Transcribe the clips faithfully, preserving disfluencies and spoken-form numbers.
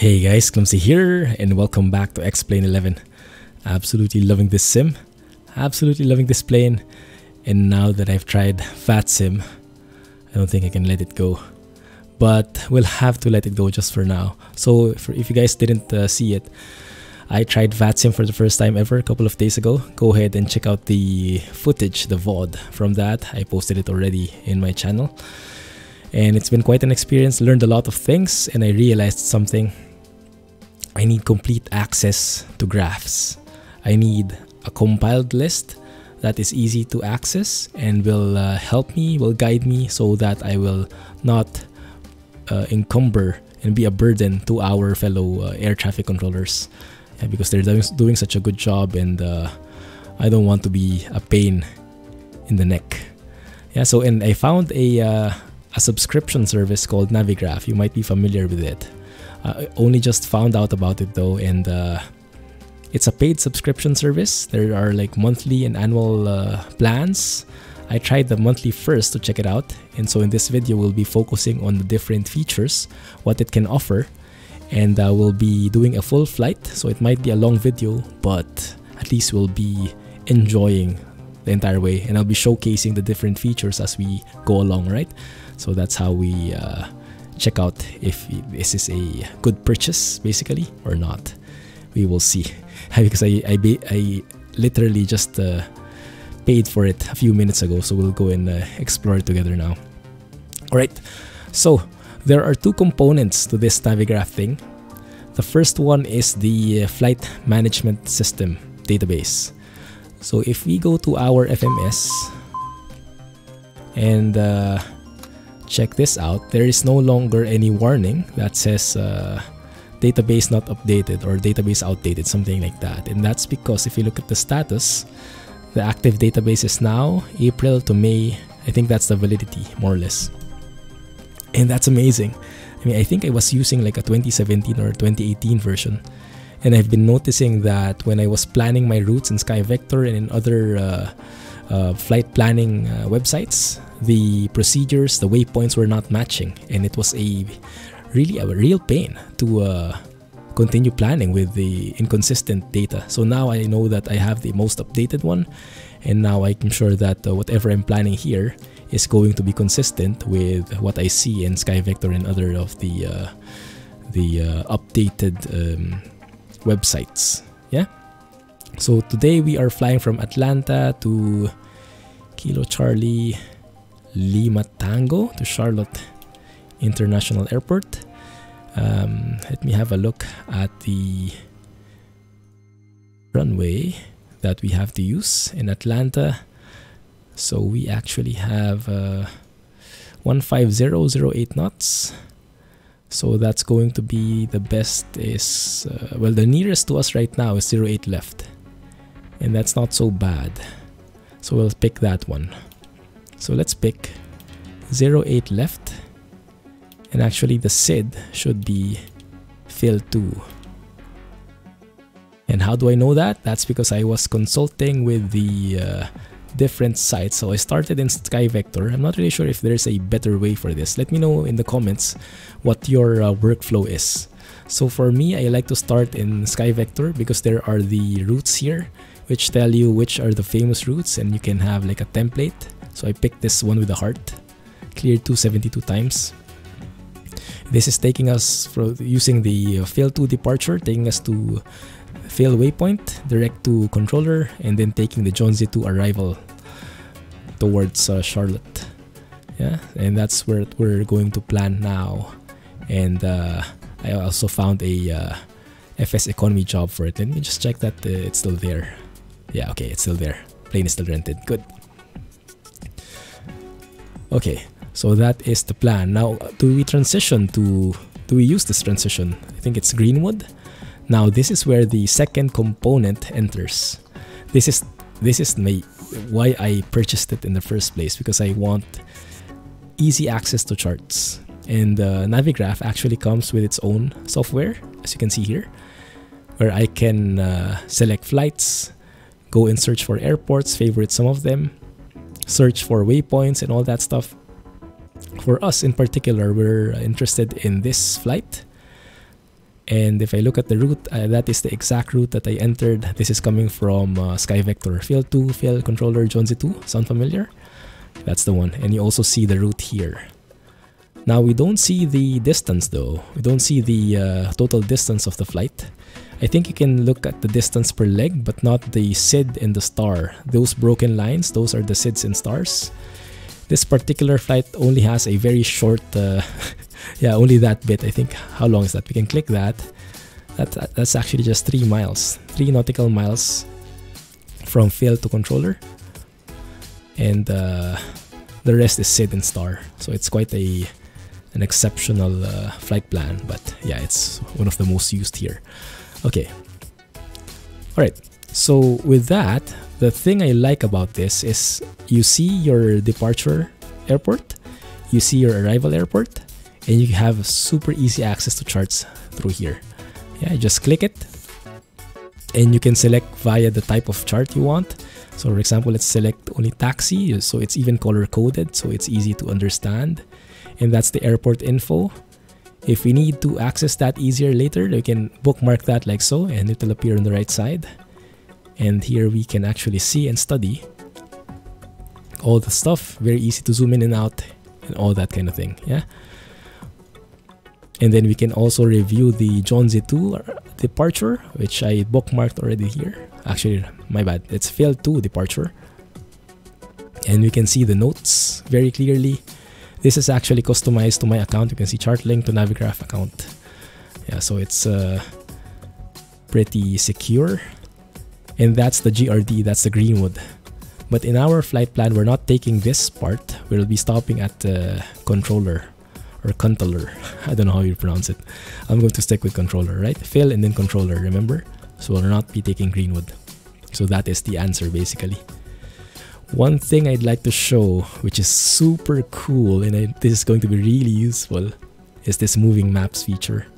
Hey guys, Clumsy here and welcome back to X-Plane eleven. Absolutely loving this sim, absolutely loving this plane, and now that I've tried VATSIM, I don't think I can let it go. But we'll have to let it go just for now. So for, if you guys didn't uh, see it, I tried VATSIM for the first time ever a couple of days ago. Go ahead and check out the footage, the V O D from that. I posted it already in my channel. And it's been quite an experience, learned a lot of things, and I realized something. I need complete access to graphs. I need a compiled list that is easy to access and will uh, help me, will guide me, so that I will not uh, encumber and be a burden to our fellow uh, air traffic controllers, yeah, because they're doing, doing such a good job, and uh, I don't want to be a pain in the neck. Yeah. So, and I found a... Uh, a subscription service called Navigraph. You might be familiar with it. Uh, I only just found out about it though, and uh, it's a paid subscription service. There are like monthly and annual uh, plans. I tried the monthly first to check it out, and so in this video we'll be focusing on the different features, what it can offer, and uh, we'll be doing a full flight, so it might be a long video, but at least we'll be enjoying the entire way, and I'll be showcasing the different features as we go along, right? So that's how we uh, check out if this is a good purchase, basically, or not. We will see. Because I, I, I literally just uh, paid for it a few minutes ago, so we'll go and uh, explore it together now. Alright, so there are two components to this Navigraph thing. The first one is the Flight Management System database. So if we go to our F M S and... Uh, check this out, there is no longer any warning that says uh, database not updated or database outdated, something like that. And that's because if you look at the status, the active database is now April to May. I think that's the validity, more or less. And that's amazing. I mean, I think I was using like a twenty seventeen or twenty eighteen version. And I've been noticing that when I was planning my routes in SkyVector and in other uh, uh, flight planning uh, websites, the procedures, the waypoints were not matching, and it was a really a real pain to uh, continue planning with the inconsistent data. So now I know that I have the most updated one, and now I'm sure that uh, whatever I'm planning here is going to be consistent with what I see in SkyVector and other of the uh, the uh, updated um, websites. Yeah. So today we are flying from Atlanta to Kilo Charlie Lima Tango to Charlotte International Airport. Um, let me have a look at the runway that we have to use in Atlanta. So we actually have uh, one five zero zero eight knots. So that's going to be the best is, uh, well, the nearest to us right now is zero eight left. And that's not so bad. So we'll pick that one. So let's pick zero eight left, and actually the S I D should be fill two. And how do I know that? That's because I was consulting with the uh, different sites. So I started in SkyVector. I'm not really sure if there's a better way for this. Let me know in the comments what your uh, workflow is. So for me, I like to start in SkyVector because there are the routes here which tell you which are the famous routes, and you can have like a template. So I picked this one with the heart, cleared two seventy-two times. This is taking us from using the fail to departure, taking us to fail waypoint, direct to controller, and then taking the Jonesy to arrival towards uh, Charlotte. Yeah, and that's where we're going to plan now. And uh, I also found a uh, F S economy job for it. Let me just check that uh, it's still there. Yeah, okay, it's still there. Plane is still rented. Good. Okay, so that is the plan. Now, do we transition to, do we use this transition? I think it's Greenwood. Now, this is where the second component enters. This is, this is my, why I purchased it in the first place, because I want easy access to charts. And uh, Navigraph actually comes with its own software, as you can see here, where I can uh, select flights, go and search for airports, favorite some of them, search for waypoints and all that stuff. For us in particular, we're interested in this flight, And if I look at the route, uh, that is the exact route that I entered. This is coming from uh, SkyVector. Field two, Field Controller Jonesy two. Sound familiar? That's the one. And you also see the route here. Now, we don't see the distance though. We don't see the uh, total distance of the flight. I think you can look at the distance per leg, but not the S I D and the star. Those broken lines, those are the S I Ds and stars. This particular flight only has a very short, uh, yeah, only that bit. I think, how long is that? We can click that. That, that that's actually just three miles, three nautical miles from field to controller. And uh, the rest is S I D and star. So it's quite a, an exceptional uh, flight plan, but yeah, it's one of the most used here. Okay. All right. So with that, the thing I like about this is you see your departure airport, you see your arrival airport, and you have super easy access to charts through here. Yeah, just click it, and you can select via the type of chart you want. So for example, let's select only taxi, so it's even color-coded, so it's easy to understand. And that's the airport info. If we need to access that easier later, we can bookmark that like so, and it'll appear on the right side. And here we can actually see and study all the stuff. Very easy to zoom in and out and all that kind of thing. Yeah. And then we can also review the Jonesy two departure, which I bookmarked already here. Actually, my bad. It's Field two departure. And we can see the notes very clearly. This is actually customized to my account. You can see chart link to Navigraph account. Yeah, so it's uh, pretty secure. And that's the G R D, that's the Greenwood. But in our flight plan, we're not taking this part. We'll be stopping at the controller or controller. I don't know how you pronounce it. I'm going to stick with controller, right? Fill and then controller, remember? So we'll not be taking Greenwood. So that is the answer, basically. One thing I'd like to show, which is super cool, and I, this is going to be really useful, is this moving maps feature.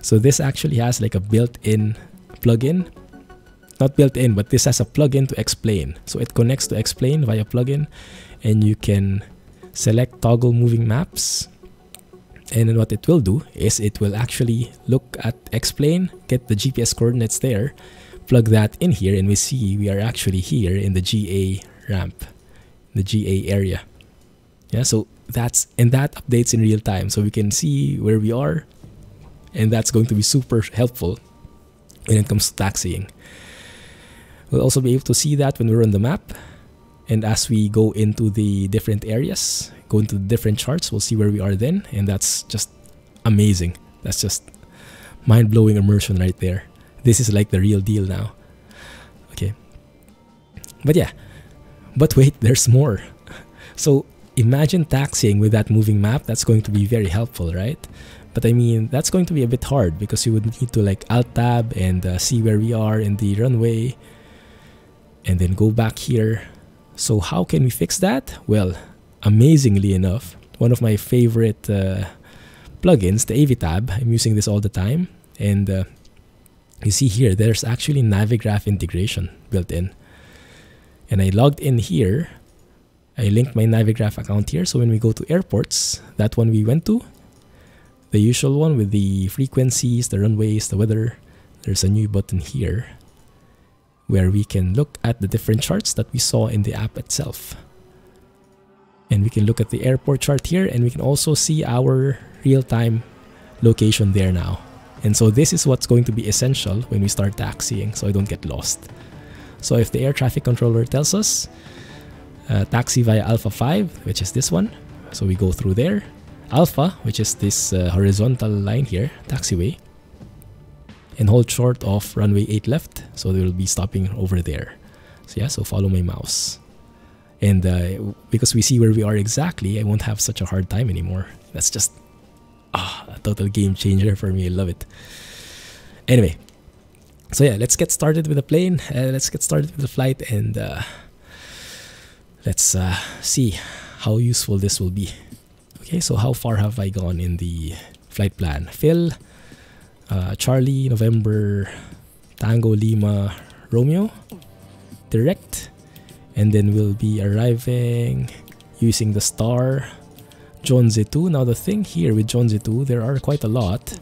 So this actually has like a built-in plugin. Not built in, but this has a plugin to X-Plane. So it connects to X-Plane via plugin, and you can select toggle moving maps. And then what it will do is it will actually look at X-Plane, get the G P S coordinates there, plug that in here, and we see we are actually here in the G A ramp, the G A area. Yeah, so that's, and that updates in real time. So we can see where we are, and that's going to be super helpful when it comes to taxiing. We'll also be able to see that when we're on the map, and as we go into the different areas, go into the different charts, we'll see where we are then, and that's just amazing. That's just mind-blowing immersion right there. This is like the real deal now. Okay, but yeah, but wait, there's more. So imagine taxiing with that moving map. That's going to be very helpful, right? But I mean, that's going to be a bit hard because you would need to like Alt-Tab and uh, see where we are in the runway, and then go back here. So how can we fix that? Well, amazingly enough, one of my favorite uh, plugins, the AviTab, I'm using this all the time. And uh, you see here, there's actually Navigraph integration built in. And I logged in here. I linked my Navigraph account here. So when we go to airports, that one we went to, the usual one with the frequencies, the runways, the weather, there's a new button here, where we can look at the different charts that we saw in the app itself. And we can look at the airport chart here, and we can also see our real-time location there now. And so this is what's going to be essential when we start taxiing, so I don't get lost. So if the air traffic controller tells us, uh, taxi via Alpha five, which is this one, so we go through there. Alpha, which is this uh, horizontal line here, taxiway, and hold short of runway eight left, so they will be stopping over there. So yeah, so follow my mouse. And uh, because we see where we are exactly, I won't have such a hard time anymore. That's just ah, a total game changer for me. I love it. Anyway, so yeah, let's get started with the plane. Uh, let's get started with the flight, and uh, let's uh, see how useful this will be. Okay, so how far have I gone in the flight plan? Phil, Uh, Charlie, November, Tango, Lima, Romeo, direct, and then we'll be arriving using the star Jonesy two. Now the thing here with Jonesy two, there are quite a lot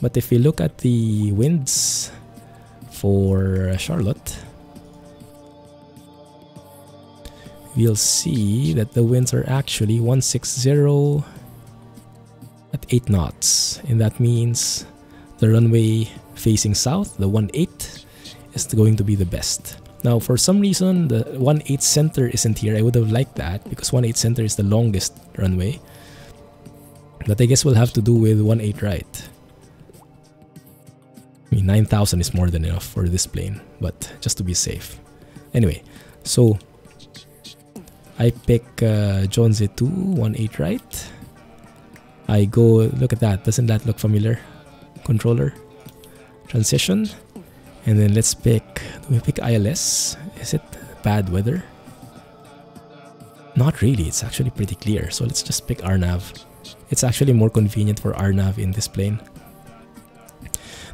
But if we look at the winds for Charlotte, we'll see that the winds are actually one sixty at eight knots, and that means the runway facing south, the one eight, is going to be the best. Now, for some reason, the one eight center isn't here. I would have liked that because one eight center is the longest runway. But I guess we'll have to do with one eight right. I mean, nine thousand is more than enough for this plane, but just to be safe. Anyway, so I pick uh, Jones E two, one eight right. I go, look at that. Doesn't that look familiar? Controller, transition. And then let's pick, do we pick I L S? Is it bad weather? Not really, it's actually pretty clear. So let's just pick R NAV. It's actually more convenient for R NAV in this plane.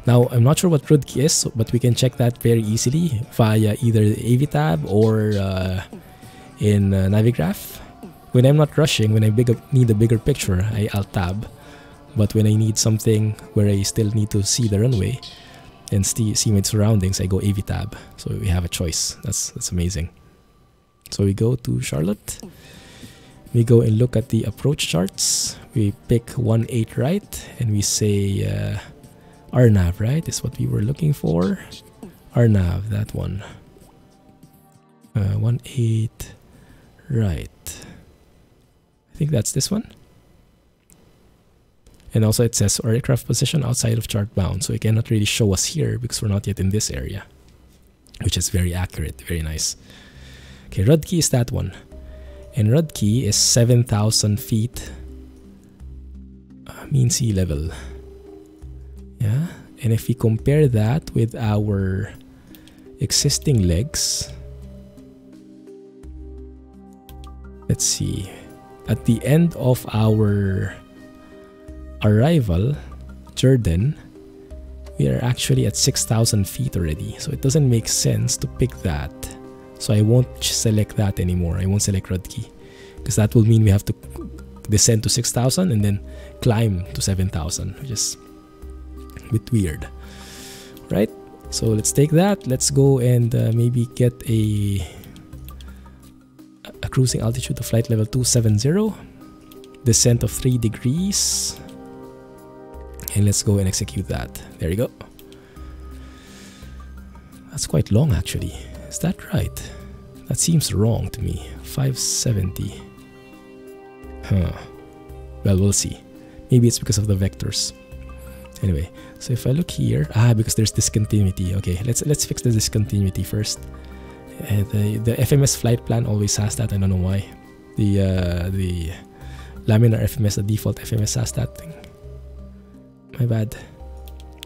Now, I'm not sure what Rudki is, but we can check that very easily via either AviTab or uh, in uh, Navigraph. When I'm not rushing, when I big up, need a bigger picture, I Alt-Tab. But when I need something where I still need to see the runway, and see my surroundings, I go AviTab. So we have a choice. That's that's amazing. So we go to Charlotte. We go and look at the approach charts. We pick one eight right, and we say uh, R NAV, right? Is what we were looking for. R NAV, that one. Uh, one eight right. I think that's this one. And also it says our aircraft position outside of chart bound, so it cannot really show us here because we're not yet in this area, which is very accurate, very nice. Okay, Rudki is that one, and Rudki is seven thousand feet uh, mean sea level. Yeah, and if we compare that with our existing legs, let's see, at the end of our arrival, Jordan, we are actually at six thousand feet already, so it doesn't make sense to pick that. So I won't select that anymore. I won't select Rudki because that will mean we have to descend to six thousand and then climb to seven thousand, which is a bit weird, right? So let's take that. Let's go and uh, maybe get a, a cruising altitude of flight level two seven zero, descent of three degrees. And let's go and execute that. There you go. That's quite long actually. Is that right? That seems wrong to me. five seventy. Huh. Well, we'll see. Maybe it's because of the vectors. Anyway, so if I look here, ah, because there's discontinuity. Okay, let's let's fix the discontinuity first. Uh, the the F M S flight plan always has that. I don't know why. The uh, the laminar F M S, the default F M S has that thing. My bad.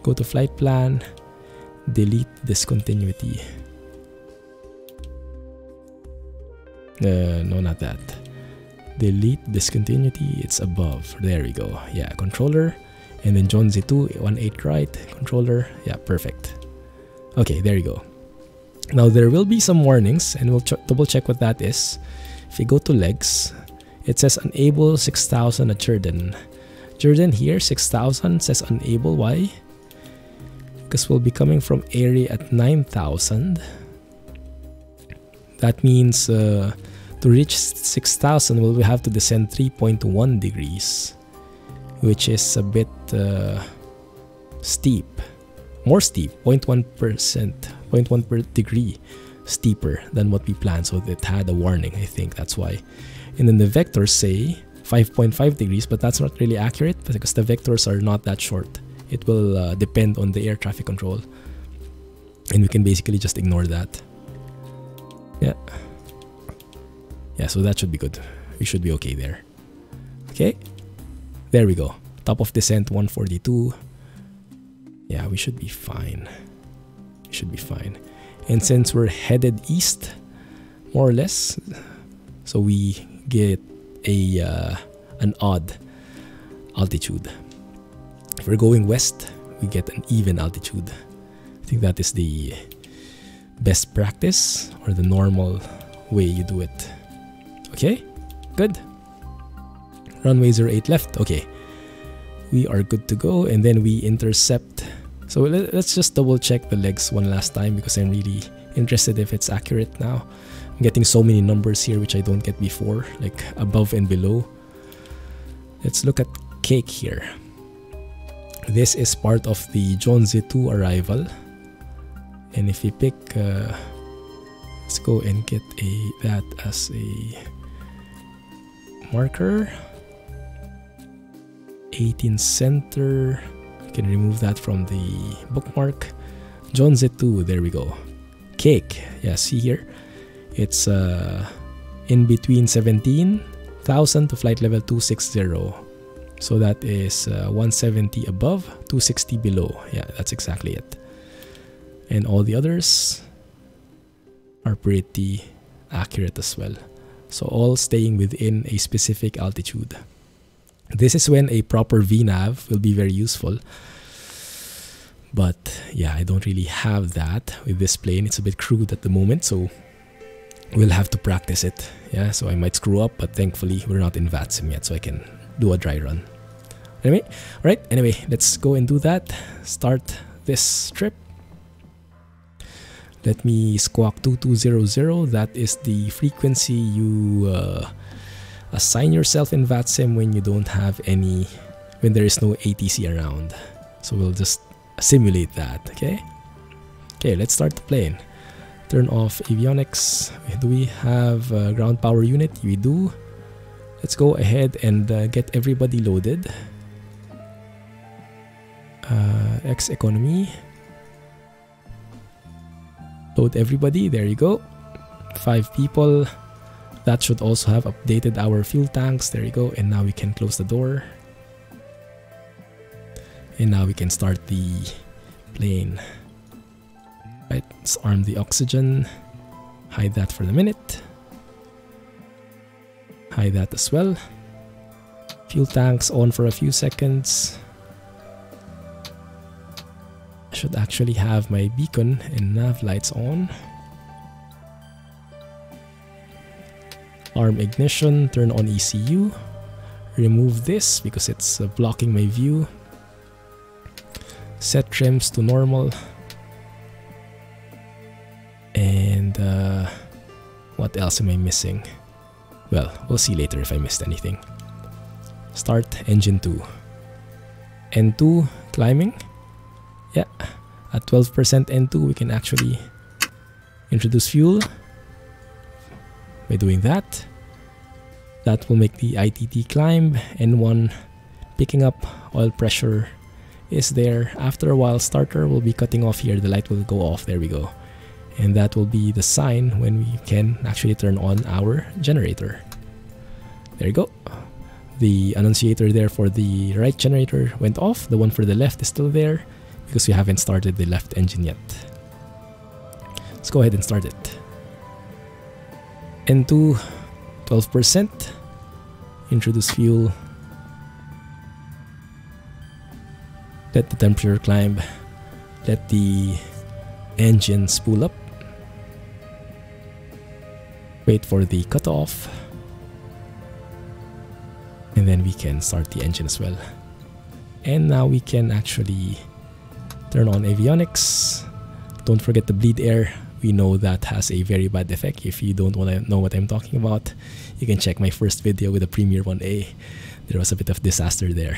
Go to flight plan, delete discontinuity. Uh, no, not that. Delete discontinuity, it's above. There we go. Yeah, controller. And then John Z two, one eight right, controller. Yeah, perfect. Okay, there you go. Now there will be some warnings, and we'll ch double check what that is. If you go to legs, it says unable six thousand at Jordan. Jordan here, six thousand, says unable. Why? Because we'll be coming from area at nine thousand. That means uh, to reach six thousand, we'll have to descend three point one degrees, which is a bit uh, steep. More steep, zero point one percent, zero point one per degree steeper than what we planned. So it had a warning, I think that's why. And then the vectors say five point five degrees, but that's not really accurate because the vectors are not that short. It will uh, depend on the air traffic control, and we can basically just ignore that. Yeah, yeah, so that should be good. We should be okay there. Okay, there we go. Top of descent one forty-two. Yeah, we should be fine. We should be fine. And since we're headed east, more or less, so we get a uh, an odd altitude. If we're going west, we get an even altitude. I think that is the best practice or the normal way you do it. Okay, good. Runway zero eight left. Okay, we are good to go, and then we intercept. So let's just double check the legs one last time, because I'm really interested if it's accurate now. I'm getting so many numbers here which I don't get before, like above and below. Let's look at cake here. This is part of the Jeonse two arrival, and if we pick uh, let's go and get a that as a marker. Eighteen center, you can remove that from the bookmark. Jeonse two, there we go. Cake, yeah, see here, it's uh, in between seventeen thousand to flight level two sixty, so that is uh, one seventy above, two sixty below. Yeah, that's exactly it. And all the others are pretty accurate as well, so all staying within a specific altitude. This is when a proper V NAV will be very useful, but yeah, I don't really have that with this plane. It's a bit crude at the moment, so we'll have to practice it. Yeah, so I might screw up, but thankfully we're not in VATSIM yet, so I can do a dry run. Anyway, all right, anyway, let's go and do that. Start this trip. Let me squawk two two zero zero. That is the frequency you uh, assign yourself in VATSIM when you don't have any, when there is no A T C around. So we'll just simulate that, okay? Okay, let's start the plane. Turn off avionics. Do we have a ground power unit? We do. Let's go ahead and uh, get everybody loaded. Uh, X economy. Load everybody, there you go. Five people. That should also have updated our fuel tanks, there you go. And now we can close the door, and now we can start the plane. Right, let's arm the oxygen, hide that for the minute, hide that as well. Fuel tanks on for a few seconds. I should actually have my beacon and nav lights on. Arm ignition, turn on E C U, remove this because it's uh, blocking my view. Set trims to normal, and uh, what else am I missing? Well, we'll see later if I missed anything. Start engine two. N two climbing. Yeah, at twelve percent N two we can actually introduce fuel. By doing that, that will make the I T T climb. N one picking up, oil pressure is there. After a while, starter will be cutting off here, the light will go off, there we go. And that will be the sign when we can actually turn on our generator. There you go. The annunciator there for the right generator went off, the one for the left is still there because we haven't started the left engine yet. Let's go ahead and start it. N two, twelve percent, introduce fuel, let the temperature climb, let the engine spool up, wait for the cutoff, and then we can start the engine as well. And now we can actually turn on avionics. Don't forget to bleed air. We know that has a very bad effect. If you don't want to know what I'm talking about, you can check my first video with the Premier one A. There was a bit of disaster there.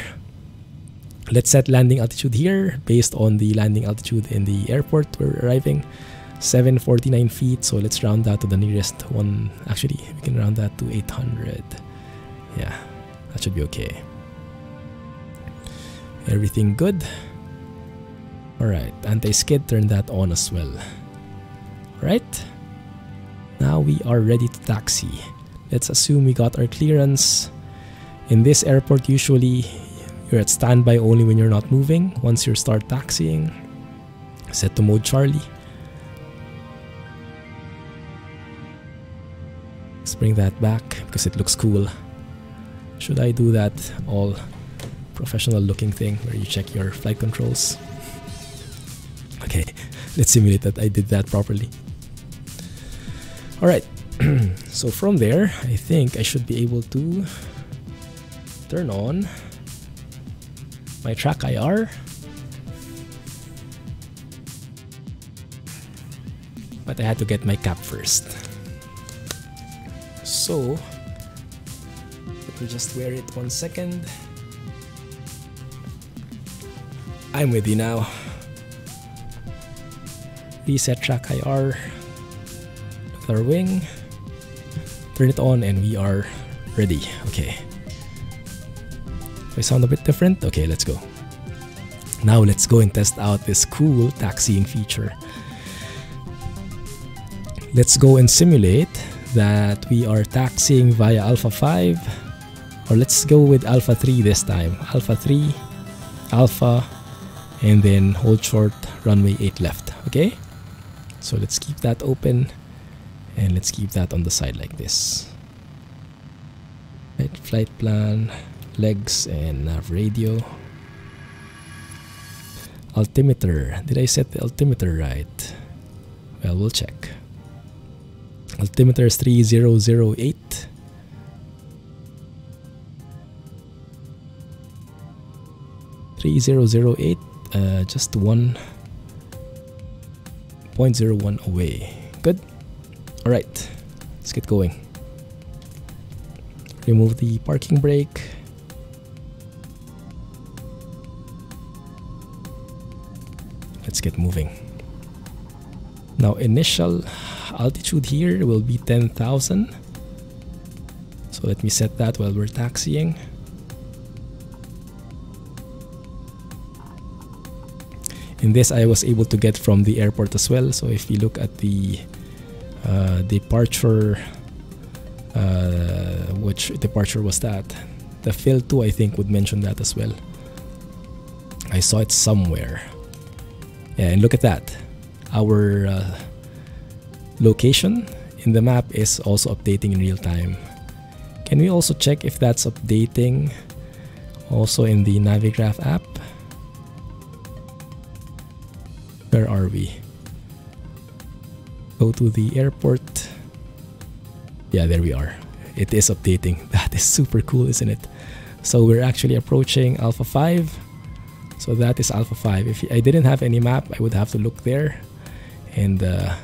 Let's set landing altitude here based on the landing altitude in the airport we're arriving. seven forty-nine feet, so let's round that to the nearest one. Actually, we can round that to eight hundred. Yeah, that should be okay. Everything good? Alright, anti-skid, turn that on as well. Right, now we are ready to taxi. Let's assume we got our clearance. In this airport, usually you're at standby only when you're not moving. Once you start taxiing, set to mode Charlie. Let's bring that back because it looks cool. Should I do that all professional looking thing where you check your flight controls? Okay, let's simulate that I did that properly. All right, so from there, I think I should be able to turn on my TrackIR, but I had to get my cap first. So let me just wear it one second. I'm with you now. Reset TrackIR, look at our wing, turn it on, and we are ready. Okay. Do I sound a bit different? Okay, let's go. Now let's go and test out this cool taxiing feature. Let's go and simulate that we are taxiing via Alpha five, or let's go with Alpha three this time. Alpha three, Alpha, and then hold short, runway eight left. Okay, so let's keep that open and let's keep that on the side like this. Right, flight plan, legs, and nav radio. Altimeter, did I set the altimeter right? Well, we'll check. Altimeter is three zero zero eight. three zero zero eight, uh, just one point zero one away. Good. Alright, let's get going. Remove the parking brake. Let's get moving. Now, initial altitude here will be ten thousand. So let me set that while we're taxiing. And this I was able to get from the airport as well. So if you look at the uh, departure, uh, which departure was that? The fill two, I think, would mention that as well. I saw it somewhere. Yeah, and look at that. Our uh, location in the map is also updating in real time. Can we also check if that's updating also in the Navigraph app? Where are we? Go to the airport. Yeah, there we are. It is updating. That is super cool, isn't it? So we're actually approaching Alpha five. So that is Alpha five. If I didn't have any map, I would have to look there. And uh,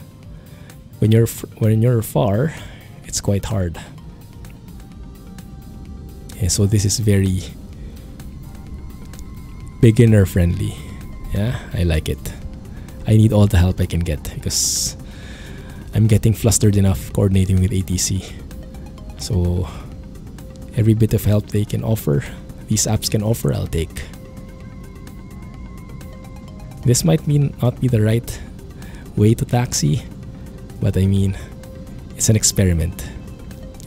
when you're when you're far, it's quite hard. And so this is very beginner friendly. Yeah, I like it. I need all the help I can get because I'm getting flustered enough coordinating with A T C. So every bit of help they can offer, these apps can offer, I'll take. This might mean not be the right way to taxi, but I mean, it's an experiment.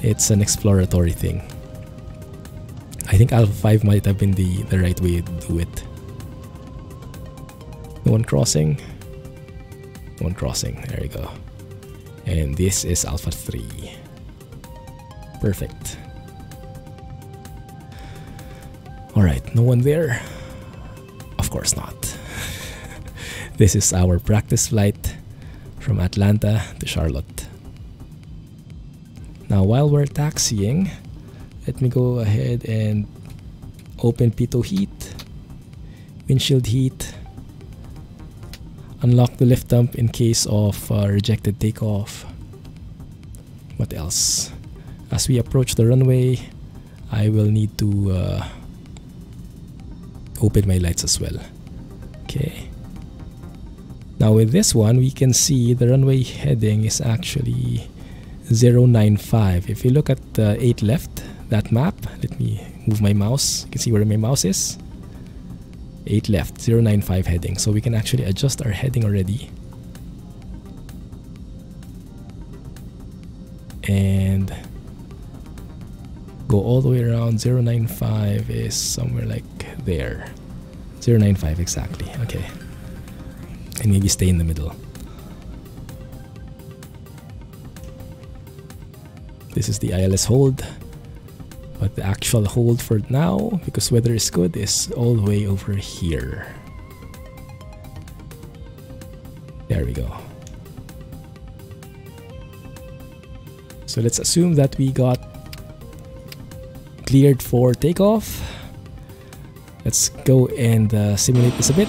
It's an exploratory thing. I think Alpha five might have been the, the right way to do it. No one crossing. One crossing, there we go. And this is Alpha three. Perfect. Alright, no one there? Of course not. This is our practice flight from Atlanta to Charlotte. Now while we're taxiing, let me go ahead and open pitot heat, windshield heat, unlock the lift dump in case of uh, rejected takeoff. What else? As we approach the runway, I will need to uh, open my lights as well. Okay. Now with this one, we can see the runway heading is actually zero nine five. If you look at uh, eight left, that map, let me move my mouse. You can see where my mouse is. eight left, zero nine five heading. So we can actually adjust our heading already. And go all the way around. zero nine five is somewhere like there. zero nine five exactly. Okay. And maybe stay in the middle. This is the I L S hold. But the actual hold for now, because weather is good, is all the way over here. There we go. So let's assume that we got cleared for takeoff. Let's go and uh, simulate this a bit.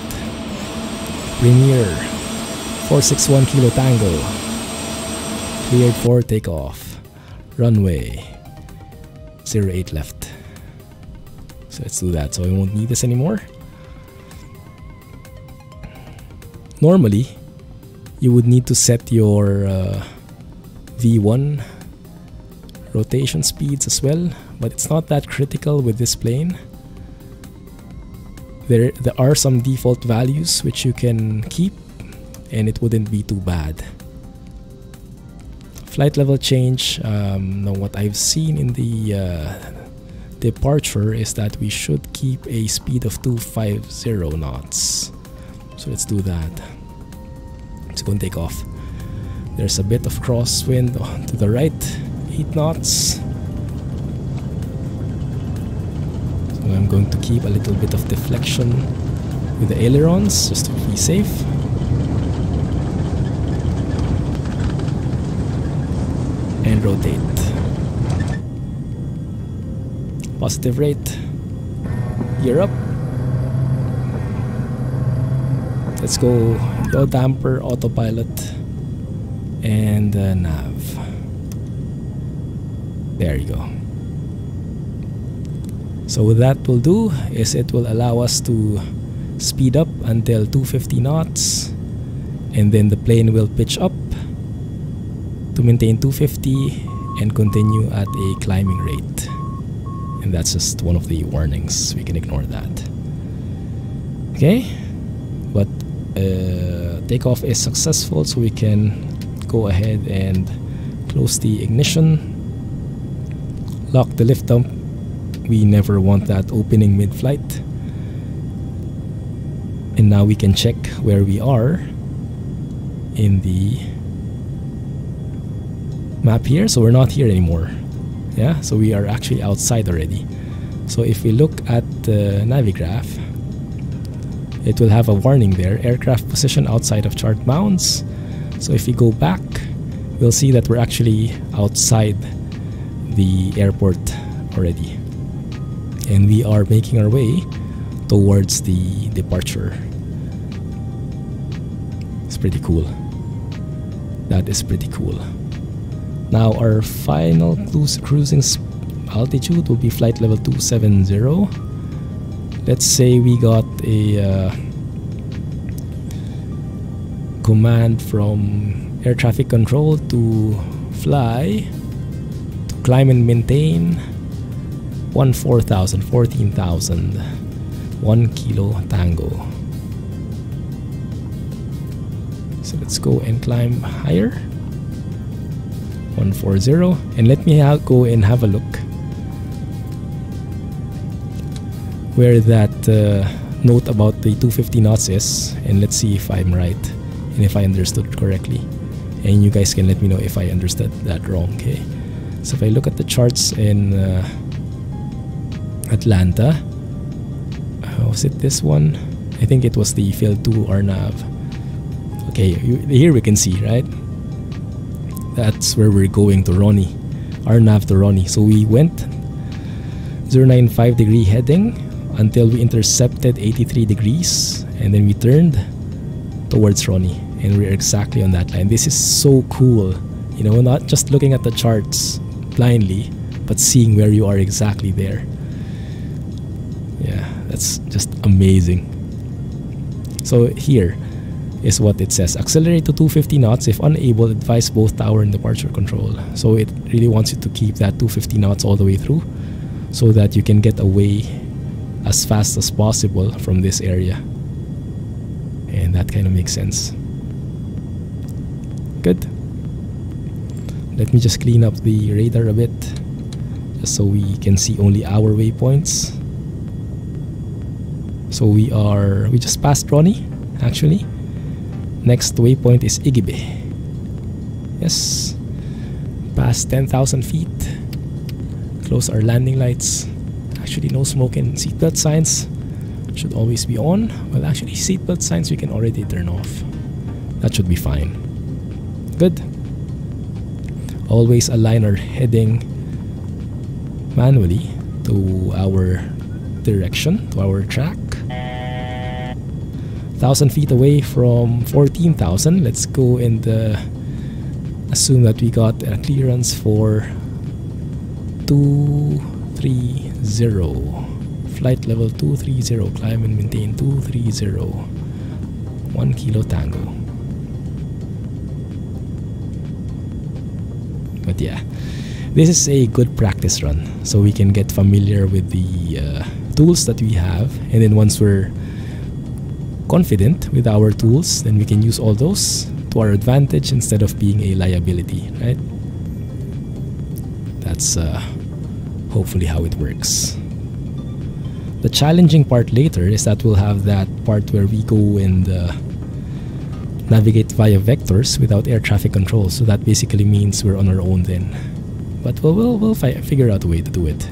Premier four six one Kilo Tango, cleared for takeoff. Runway zero eight left. So let's do that, so I won't need this anymore. Normally, you would need to set your uh, V one rotation speeds as well, but it's not that critical with this plane. There, there are some default values which you can keep, and it wouldn't be too bad. Flight level change. Um, now, what I've seen in the uh, departure is that we should keep a speed of two fifty knots. So let's do that. Let's go and take off. There's a bit of crosswind to the right, eight knots. So I'm going to keep a little bit of deflection with the ailerons just to be safe. And rotate. Positive rate. Gear up. Let's go yaw damper, autopilot, and uh, nav. There you go. So what that will do is it will allow us to speed up until two fifty knots, and then the plane will pitch up to maintain two fifty and continue at a climbing rate. And that's just one of the warnings. We can ignore that. Okay, but uh, takeoff is successful, so we can go ahead and close the ignition, lock the lift dump. We never want that opening mid-flight. And now we can check where we are in the map here. So we're not here anymore. Yeah, so we are actually outside already. So if we look at the Navigraph, it will have a warning there, aircraft position outside of chart bounds. So if we go back, we'll see that we're actually outside the airport already. And we are making our way towards the departure. It's pretty cool. That is pretty cool. Now our final cruising altitude will be flight level two seventy. Let's say we got a uh, command from air traffic control to fly, to climb and maintain fourteen thousand, one Kilo Tango. So let's go and climb higher, one forty, and let me go and have a look where that uh, note about the two fifty knots is, and let's see if I'm right and if I understood correctly, and you guys can let me know if I understood that wrong. Okay, so if I look at the charts in uh, Atlanta, uh, was it this one? I think it was the field two R NAV. Okay, you, here we can see, right? That's where we're going, to Ronnie, R NAV to Ronnie. So we went zero nine five degree heading until we intercepted eighty-three degrees, and then we turned towards Ronnie, and we're exactly on that line. This is so cool, you know, not just looking at the charts blindly, but seeing where you are exactly there. Yeah, that's just amazing. So here is what it says: accelerate to two fifty knots. If unable, advise both tower and departure control. So it really wants you to keep that two fifty knots all the way through, so that you can get away as fast as possible from this area. And that kind of makes sense. Good. Let me just clean up the radar a bit, just so we can see only our waypoints. So we are, we just passed Ronnie, actually. Next waypoint is Igibe. Yes, past ten thousand feet. Close our landing lights. Actually, no smoke and seatbelt signs should always be on. Well, actually, seatbelt signs we can already turn off. That should be fine. Good. Always align our heading manually to our direction to our track. one thousand feet away from fourteen thousand. Let's go and uh, assume that we got a clearance for two three zero. Flight level two three zero. Climb and maintain two three zero. one kilo tango. But yeah, this is a good practice run, so we can get familiar with the uh, tools that we have, and then once we're confident with our tools, then we can use all those to our advantage instead of being a liability, right? That's uh, hopefully how it works. The challenging part later is that we'll have that part where we go and uh, navigate via vectors without air traffic control, so that basically means we're on our own then. But we'll, we'll, we'll fi figure out a way to do it.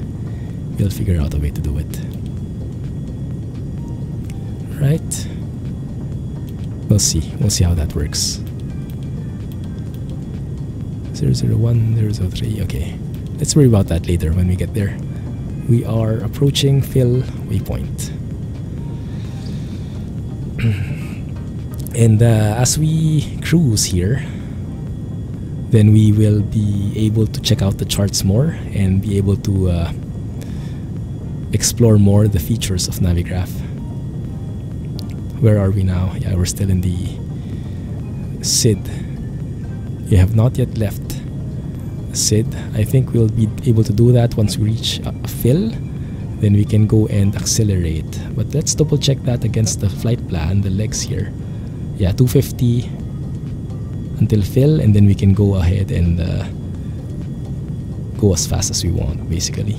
We'll figure out a way to do it. Right? We'll see. We'll see how that works. zero zero one, zero zero three, okay. Let's worry about that later when we get there. We are approaching Phil Waypoint. And uh, as we cruise here, then we will be able to check out the charts more and be able to uh, explore more the features of Navigraph. Where are we now? Yeah, we're still in the S I D. You have not yet left S I D. I think we'll be able to do that once we reach uh, Phil. Then we can go and accelerate. But let's double check that against the flight plan, the legs here. Yeah, two fifty until Phil, and then we can go ahead and uh, go as fast as we want, basically,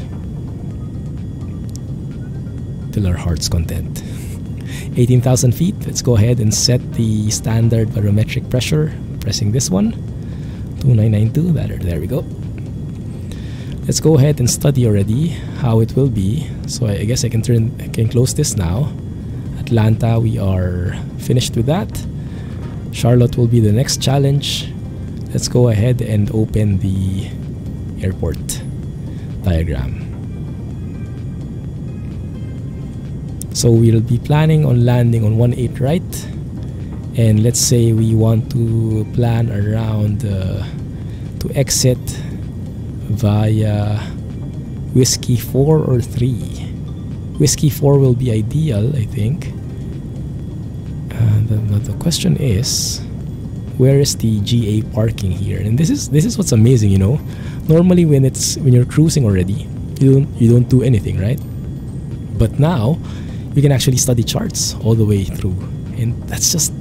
till our heart's content. eighteen thousand feet. Let's go ahead and set the standard barometric pressure. Pressing this one, two nine nine two. Better. There we go. Let's go ahead and study already how it will be. So I guess I can turn. I can close this now. Atlanta, we are finished with that. Charlotte will be the next challenge. Let's go ahead and open the airport diagram. So we'll be planning on landing on one eight right, and let's say we want to plan around uh, to exit via Whiskey four or three. Whiskey four will be ideal, I think. The question is, where is the G A parking here? And this is this is what's amazing, you know. Normally, when it's when you're cruising already, you don't you don't do anything, right? But now, you can actually study charts all the way through, and that's just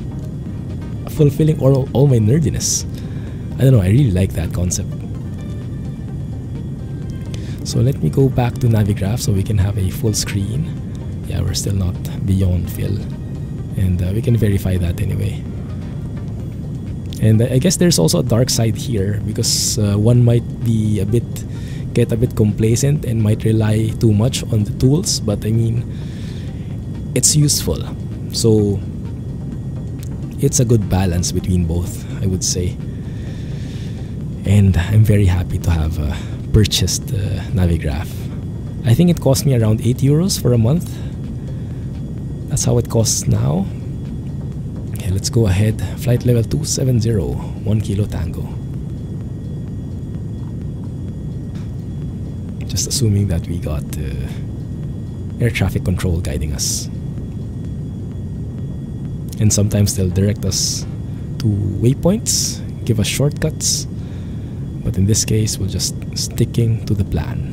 fulfilling all all my nerdiness. I don't know. I really like that concept. So let me go back to Navigraph so we can have a full screen. Yeah, we're still not beyond Phil. And uh, we can verify that anyway. And I guess there's also a dark side here, because uh, one might be a bit get a bit complacent and might rely too much on the tools. But I mean, it's useful, so it's a good balance between both, I would say. And I'm very happy to have uh, purchased uh, Navigraph. I think it cost me around eight euros for a month. That's how it costs now. Okay, let's go ahead. Flight level two seven zero, one kilo tango. Just assuming that we got uh, air traffic control guiding us. And sometimes they'll direct us to waypoints, give us shortcuts. But in this case, we're just sticking to the plan.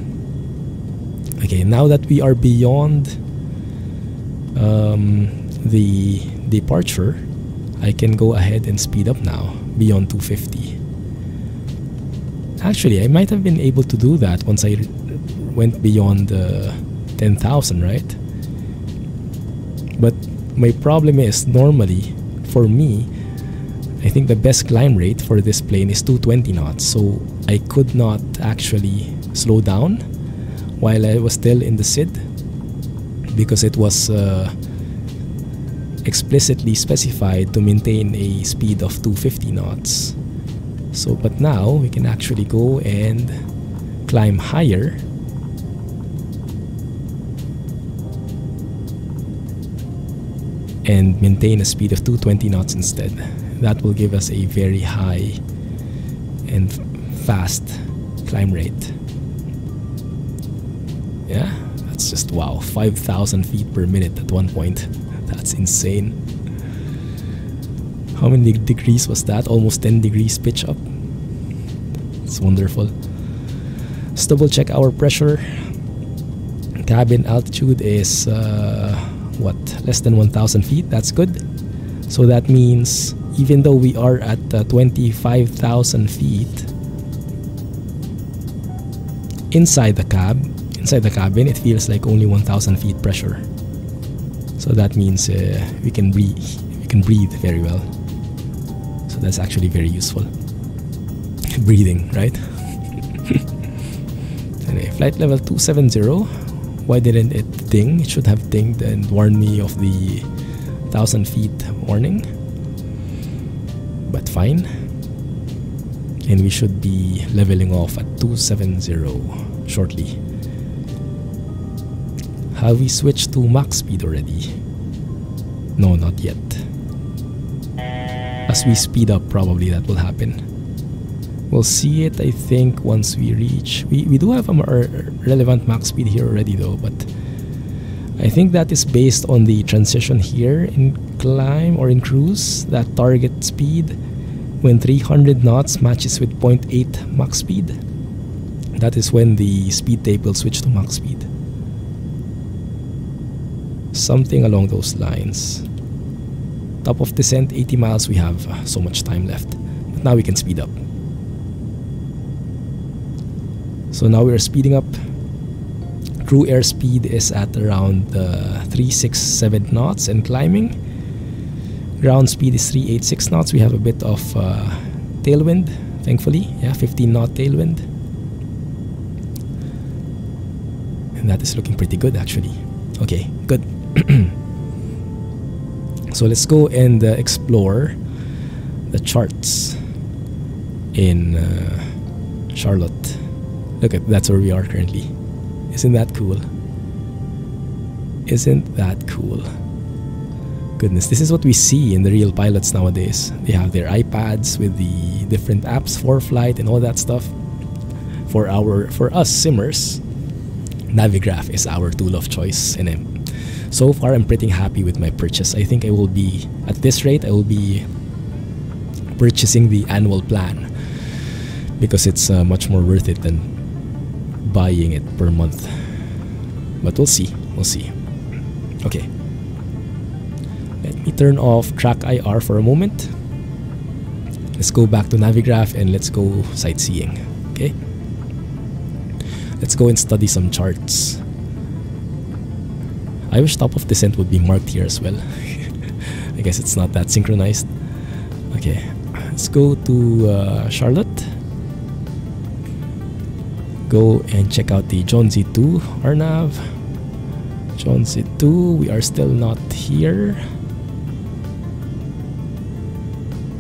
Okay, now that we are beyond Um, the departure, I can go ahead and speed up now beyond two fifty. Actually, I might have been able to do that once I went beyond uh, ten thousand, right? But my problem is, normally for me, I think the best climb rate for this plane is two twenty knots, so I could not actually slow down while I was still in the S I D, because it was uh, explicitly specified to maintain a speed of two fifty knots. So, but now we can actually go and climb higher and maintain a speed of two hundred twenty knots instead. That will give us a very high and fast climb rate. Yeah, that's just wow, five thousand feet per minute at one point. That's insane. How many degrees was that? Almost ten degrees pitch up. It's wonderful. Let's double check our pressure. Cabin altitude is uh, what? Less than one thousand feet. That's good. So that means even though we are at uh, twenty-five thousand feet inside the cab, inside the cabin, it feels like only one thousand feet pressure. So that means uh, we can breathe. We can breathe very well. So that's actually very useful. Breathing, right? Anyway, flight level two seventy. Why didn't it ding? It should have dinged and warned me of the thousand feet warning. But fine. And we should be leveling off at two seventy shortly. Have we switched to max speed already? No, not yet. As we speed up, probably that will happen. We'll see it, I think, once we reach. We, we do have a relevant max speed here already, though, but I think that is based on the transition here in climb or in cruise, that target speed when three hundred knots matches with zero point eight max speed. That is when the speed tape will switch to max speed. Something along those lines. Top of descent, eighty miles. We have so much time left. But now we can speed up. So now we are speeding up. Crew airspeed is at around uh, three sixty-seven knots and climbing. Ground speed is three eighty-six knots. We have a bit of uh, tailwind, thankfully. Yeah, fifteen knot tailwind. And that is looking pretty good, actually. Okay, good. So let's go and uh, explore the charts in uh, Charlotte. Look at that's where we are currently. Isn't that cool? Isn't that cool? Goodness, this is what we see in the real pilots nowadays. They have their iPads with the different apps for flight and all that stuff. For our, for us simmers, Navigraph is our tool of choice, and I'm, so far I'm pretty happy with my purchase. I think I will be, at this rate, I will be purchasing the annual plan because it's uh, much more worth it than buying it per month. But we'll see, we'll see. Okay. Let me turn off TrackIR for a moment. Let's go back to Navigraph and let's go sightseeing, okay? Let's go and study some charts. I wish top of descent would be marked here as well. I guess it's not that synchronized. Okay, let's go to uh, Charlotte. Go and check out the John Z two R NAV. John Z two, we are still not here.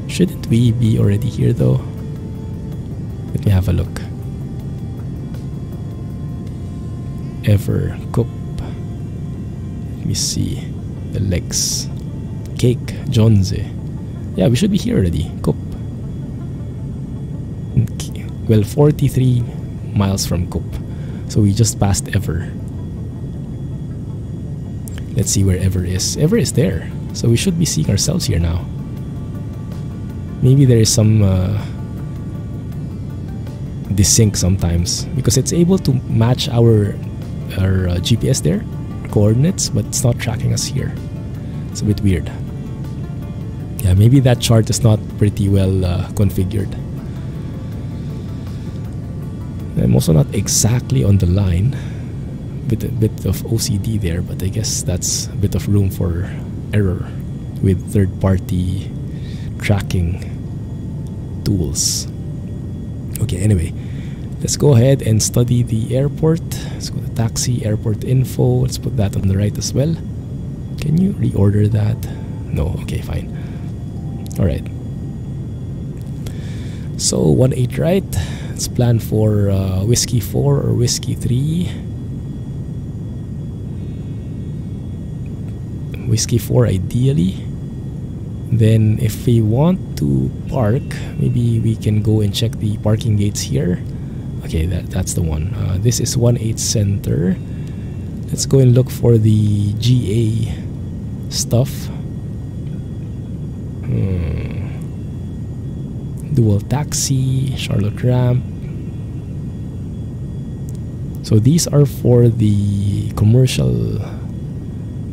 Shouldn't we be already here though? Let me have a look. Ever Coop. Let me see the legs. Cake Jonze. Yeah, we should be here already. Coop. Okay. Well, forty-three miles from Coop, so we just passed Ever. Let's see where Ever is. Ever is there, so we should be seeing ourselves here now. Maybe there is some. Uh, desync sometimes because it's able to match our our uh, G P S there, coordinates, but it's not tracking us here. It's a bit weird. Yeah, maybe that chart is not pretty well uh, configured. I'm also not exactly on the line. Bit a bit of O C D there, but I guess that's a bit of room for error with third-party tracking tools. Okay, anyway, let's go ahead and study the airport. Let's go to taxi, airport info. Let's put that on the right as well. Can you reorder that? No, okay, fine. All right. So, one eight right. Let's plan for uh, Whiskey four or Whiskey three. Whiskey four ideally. Then if we want to park, maybe we can go and check the parking gates here. Okay, that, that's the one. Uh, this is one eight Center. Let's go and look for the G A stuff. Hmm. Dual Taxi, Charlotte Ramp. So these are for the commercial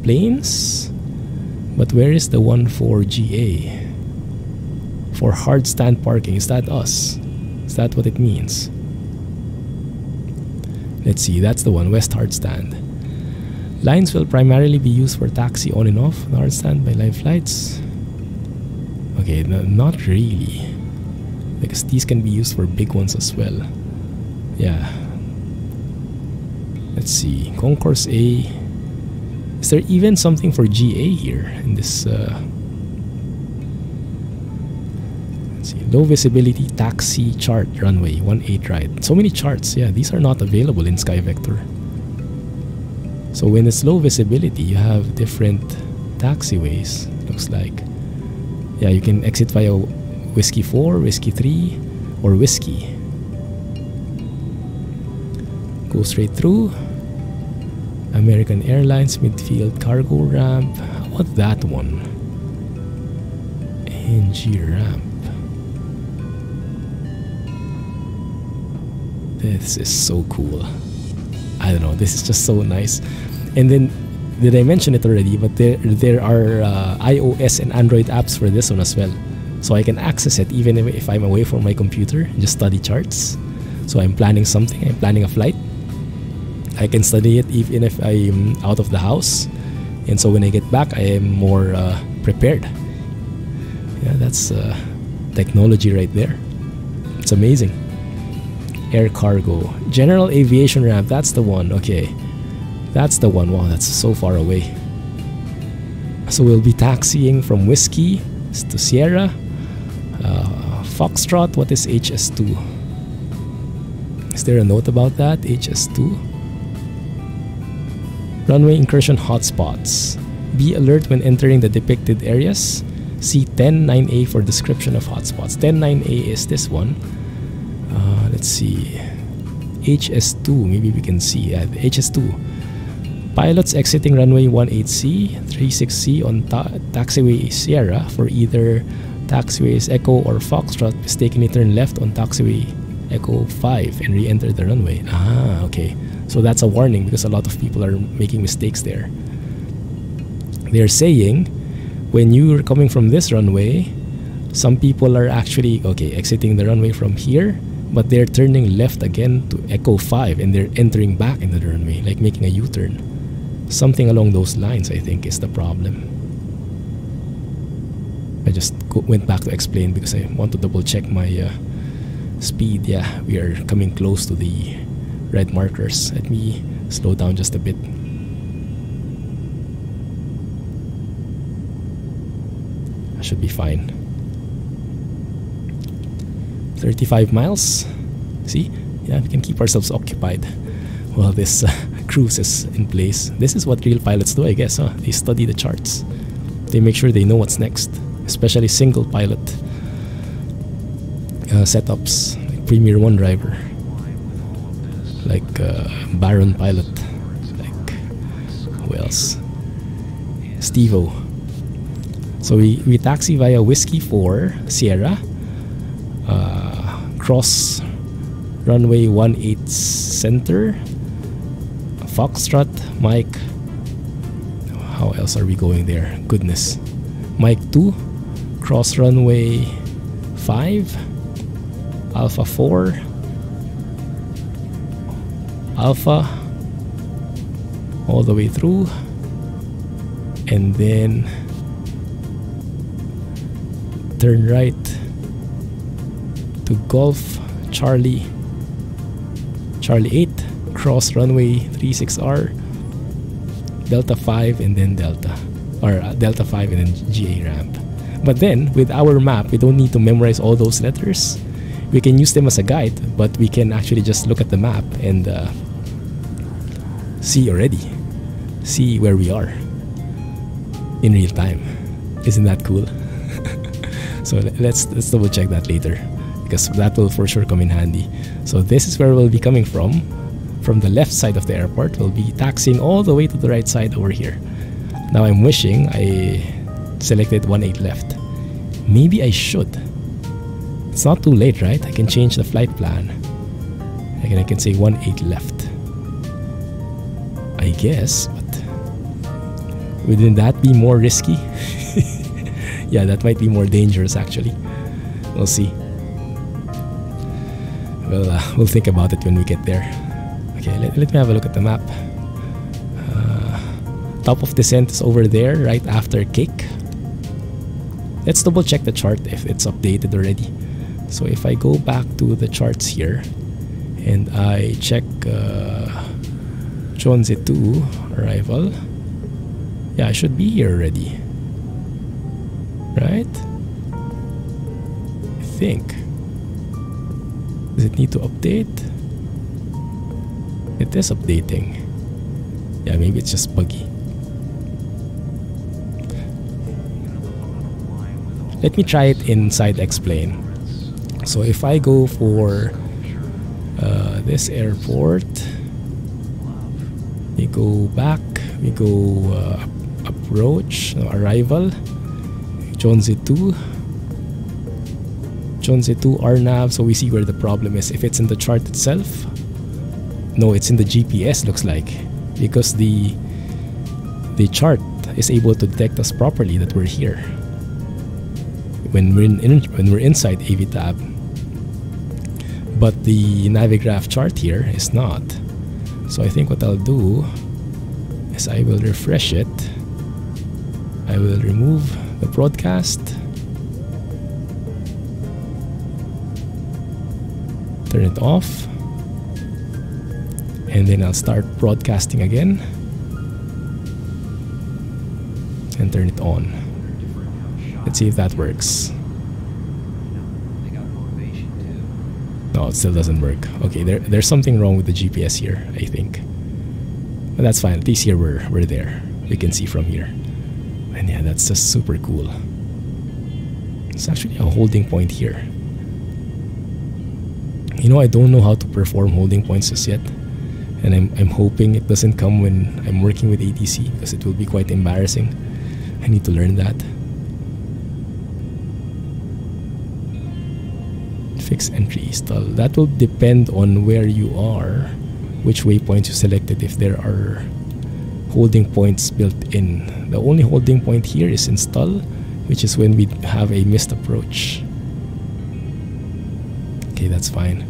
planes. But where is the one for G A? For hard stand parking, is that us? Is that what it means? Let's see, that's the one, West Hard Stand. Lines will primarily be used for taxi on and off, the hard stand by live flights. Okay, no, not really. Because these can be used for big ones as well. Yeah. Let's see, Concourse A. Is there even something for G A here in this? Uh, let's see, low visibility taxi chart runway one eight right. So many charts. Yeah, these are not available in SkyVector. So when it's low visibility, you have different taxiways. Looks like. Yeah, you can exit via Whiskey four, Whiskey three, or Whiskey. Go straight through. American Airlines midfield cargo ramp. How about that one? N G ramp. This is so cool. I don't know. This is just so nice. And then, did I mention it already? But there, there are uh, iOS and Android apps for this one as well. So I can access it even if I'm away from my computer and just study charts. So I'm planning something. I'm planning a flight. I can study it even if I'm out of the house, and so when I get back, I am more uh, prepared. Yeah, that's uh, technology right there. It's amazing. Air cargo, general aviation ramp. That's the one. Okay, that's the one. Wow, that's so far away. So we'll be taxiing from Whiskey to Sierra, uh, Foxtrot. What is H S two? Is there a note about that? H S two. Runway incursion hotspots. Be alert when entering the depicted areas. See ten nine A for description of hotspots. ten nine A is this one. Uh, let's see. H S two, maybe we can see. Uh, H S two. Pilots exiting runway one eight C, three six C on ta taxiway Sierra for either taxiways Echo or Foxtrot mistakenly turn left on taxiway Echo five and re-enter the runway. Ah, okay. So that's a warning because a lot of people are making mistakes there. They're saying when you're coming from this runway, some people are actually, okay, exiting the runway from here, but they're turning left again to Echo five and they're entering back into the runway, like making a U-turn. Something along those lines, I think, is the problem. I just went back to explain because I want to double check my uh, speed. Yeah, we are coming close to the red markers. Let me slow down just a bit. I should be fine. thirty-five miles. See? Yeah, we can keep ourselves occupied while this uh, cruise is in place. This is what real pilots do, I guess, huh? They study the charts. They make sure they know what's next, especially single pilot uh, setups, like Premier One driver. Like uh, Baron Pilot, like who else? Steve-O. So we, we taxi via Whiskey four, Sierra, uh, cross runway one eight Center, Foxtrot, Mike. How else are we going there? Goodness. Mike two, cross runway five, Alpha four, Alpha all the way through, and then turn right to Golf Charlie Charlie eight, cross runway three six R, Delta five, and then Delta or uh, Delta five and then G A ramp. But then with our map, we don't need to memorize all those letters. We can use them as a guide, but we can actually just look at the map and uh, see already, see where we are. in real time. Isn't that cool? So let's let's double check that later, because that will for sure come in handy. So this is where we'll be coming from. From the left side of the airport, we'll be taxiing all the way to the right side over here. Now I'm wishing I selected one eight left. Maybe I should. It's not too late, right? I can change the flight plan. Again, I can say one eight left, I guess, but wouldn't that be more risky? Yeah, that might be more dangerous actually. We'll see. Well, uh, we'll think about it when we get there. Okay, let, let me have a look at the map. Uh, top of descent is over there, right after cake. Let's double check the chart if it's updated already. So if I go back to the charts here and I check uh, Chonze two arrival. Yeah, I should be here already, right? I think. Does it need to update? It is updating. Yeah, maybe it's just buggy. Let me try it inside X-Plane. So if I go for uh, this airport, we go back, we go uh, approach, no, arrival, Chonze two, Chonze two, R NAV, so we see where the problem is. If it's in the chart itself, no, it's in the G P S looks like, because the, the chart is able to detect us properly that we're here. When we're, in, in, when we're inside AviTab, but the Navigraph chart here is not. So I think what I'll do is I will refresh it. I will remove the broadcast, turn it off, and then I'll start broadcasting again and turn it on. Let's see if that works. No, it still doesn't work. Okay, there, there's something wrong with the G P S here, I think. But that's fine. At least here we're, we're there. We can see from here. And yeah, that's just super cool. It's actually a holding point here. You know, I don't know how to perform holding points just yet. And I'm, I'm hoping it doesn't come when I'm working with A T C, because it will be quite embarrassing. I need to learn that. Fix entry stall. That will depend on where you are, which waypoints you selected, if there are holding points built in. The only holding point here is in stall, which is when we have a missed approach. Okay, that's fine.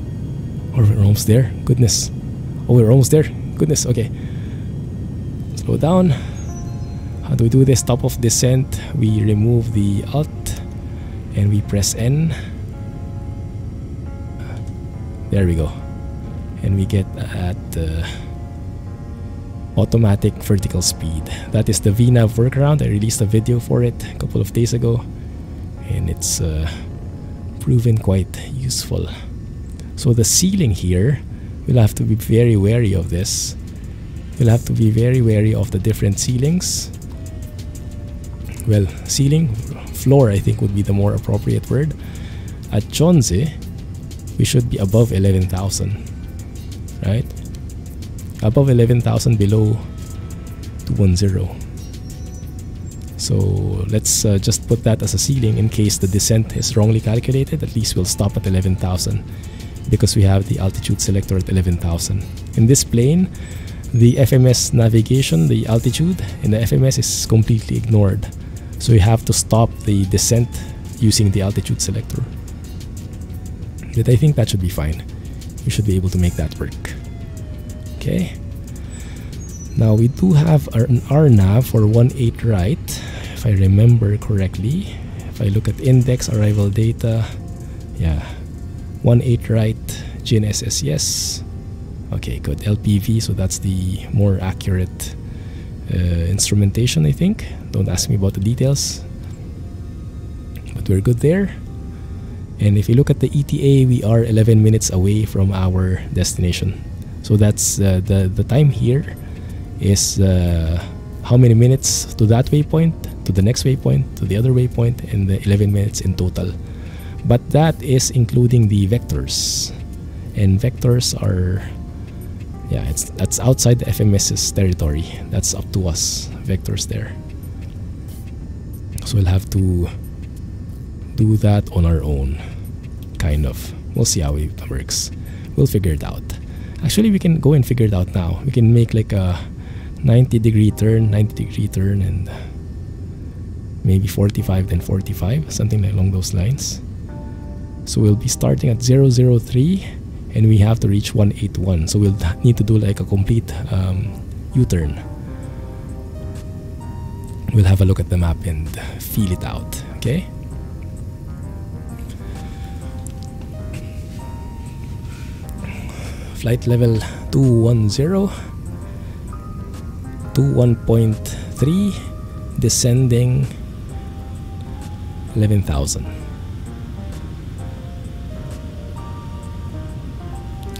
Oh, we're almost there. Goodness. Oh, we're almost there. Goodness. Okay. Slow down. How do we do this? Top of descent. We remove the alt and we press N. There we go, and we get at uh, automatic vertical speed. That is the V NAV workaround. I released a video for it a couple of days ago, and it's uh, proven quite useful. So the ceiling here, we'll have to be very wary of this. We'll have to be very wary of the different ceilings. Well, ceiling, floor I think would be the more appropriate word. At Chonze, we should be above eleven thousand, right? Above eleven thousand, below two ten. So let's uh, just put that as a ceiling in case the descent is wrongly calculated. At least we'll stop at eleven thousand, because we have the altitude selector at eleven thousand. In this plane, the F M S navigation, the altitude, and the F M S is completely ignored. So you have to stop the descent using the altitude selector. But I think that should be fine. We should be able to make that work. Okay. Now we do have an R NAV for one eight right, if I remember correctly. If I look at index, arrival data, yeah, one eight right, G N S S yes. Okay, good. L P V, so that's the more accurate uh, instrumentation, I think. Don't ask me about the details, but we're good there. And if you look at the E T A, we are eleven minutes away from our destination. So that's uh, the, the time here is uh, how many minutes to that waypoint, to the next waypoint, to the other waypoint, and the eleven minutes in total. But that is including the vectors, and vectors are, yeah, it's that's outside the F M S's territory. That's up to us, vectors there. So we'll have to do that on our own, kind of. We'll see how it works. We'll figure it out. Actually, we can go and figure it out now. We can make like a ninety degree turn, ninety degree turn, and maybe forty-five, then forty-five, something along those lines. So we'll be starting at zero zero three, and we have to reach one eight one. So we'll need to do like a complete um, U-turn. We'll have a look at the map and feel it out, okay? Flight level two one zero, twenty-one point three, descending eleven thousand.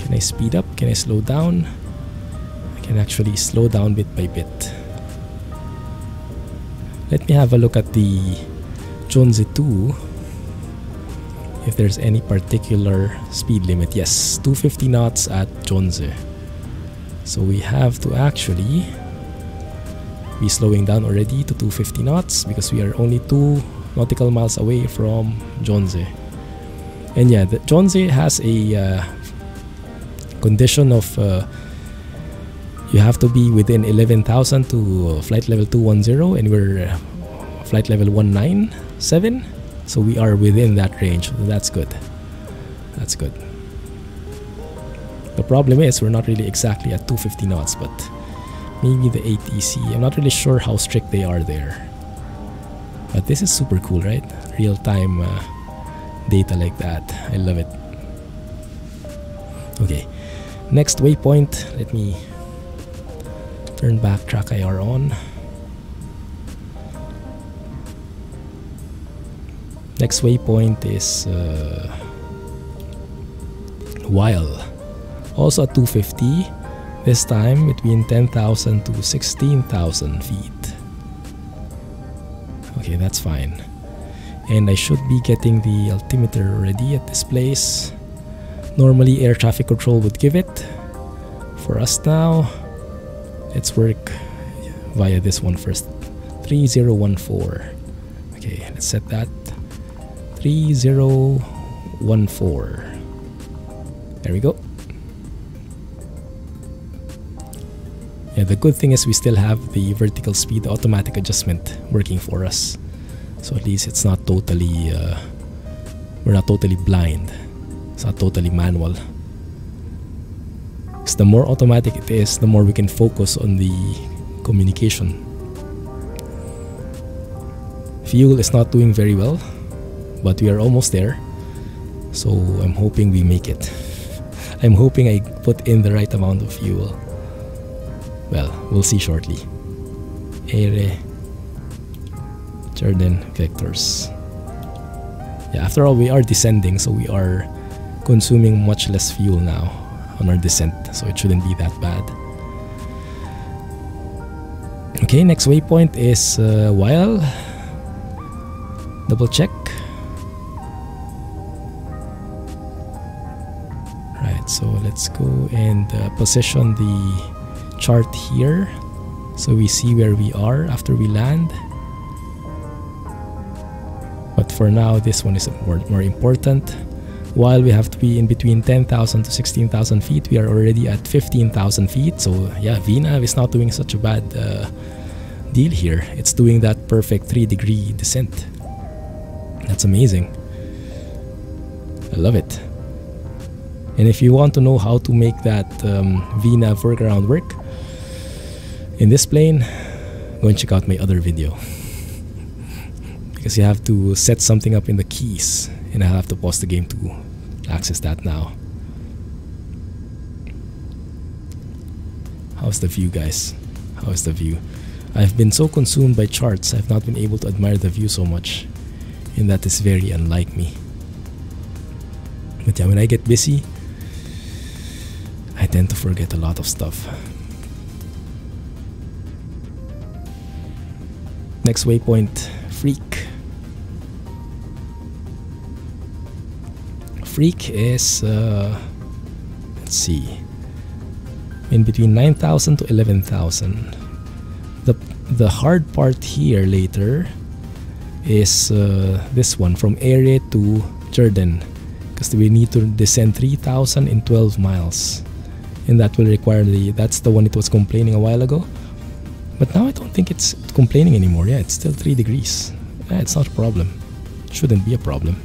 Can I speed up? Can I slow down? I can actually slow down bit by bit. Let me have a look at the Chonze two. If there's any particular speed limit. Yes, two fifty knots at Chonze. So we have to actually be slowing down already to two fifty knots because we are only two nautical miles away from Chonze. And yeah, the Chonze has a uh, condition of uh, you have to be within eleven thousand to flight level two one zero, and we're uh, flight level one nine seven. So we are within that range. That's good. That's good. The problem is we're not really exactly at two fifty knots, but maybe the eight E C. I'm not really sure how strict they are there. But this is super cool, right? Real-time uh, data like that. I love it. Okay. Next waypoint. Let me turn back TrackIR on. Next waypoint is uh, while also at two fifty, this time between ten thousand to sixteen thousand feet. Okay, that's fine. And I should be getting the altimeter already at this place. Normally air traffic control would give it for us now. Let's work via this one first. three zero one four. Okay, let's set that. three zero one four. There we go. Yeah, the good thing is we still have the vertical speed automatic adjustment working for us. So at least it's not totally, uh, we're not totally blind. It's not totally manual. Because the more automatic it is, the more we can focus on the communication. Fuel is not doing very well, but we are almost there, so I'm hoping we make it. I'm hoping I put in the right amount of fuel. Well, we'll see shortly. Aire, Jordan, vectors. Yeah, after all, we are descending, so we are consuming much less fuel now on our descent, so it shouldn't be that bad. Okay, next waypoint is uh, while. Double check. So let's go and uh, position the chart here so we see where we are after we land. But for now, this one is more, more important. While we have to be in between ten thousand to sixteen thousand feet, we are already at fifteen thousand feet. So yeah, V NAV is not doing such a bad uh, deal here. It's doing that perfect three degree descent. That's amazing. I love it. And if you want to know how to make that um, V NAV workaround work in this plane, go and check out my other video. Because you have to set something up in the keys, and I'll have to pause the game to access that now. How's the view, guys? How's the view? I've been so consumed by charts, I've not been able to admire the view so much. And that is very unlike me. But yeah, when I get busy, I tend to forget a lot of stuff. Next waypoint, Freak. Freak is, uh, let's see, in between nine thousand to eleven thousand. The, the hard part here later is uh, this one, from Area to Jordan, because we need to descend three thousand in twelve miles. And that will require the, that's the one it was complaining a while ago. But now I don't think it's complaining anymore. Yeah, it's still three degrees. Yeah, it's not a problem. It shouldn't be a problem.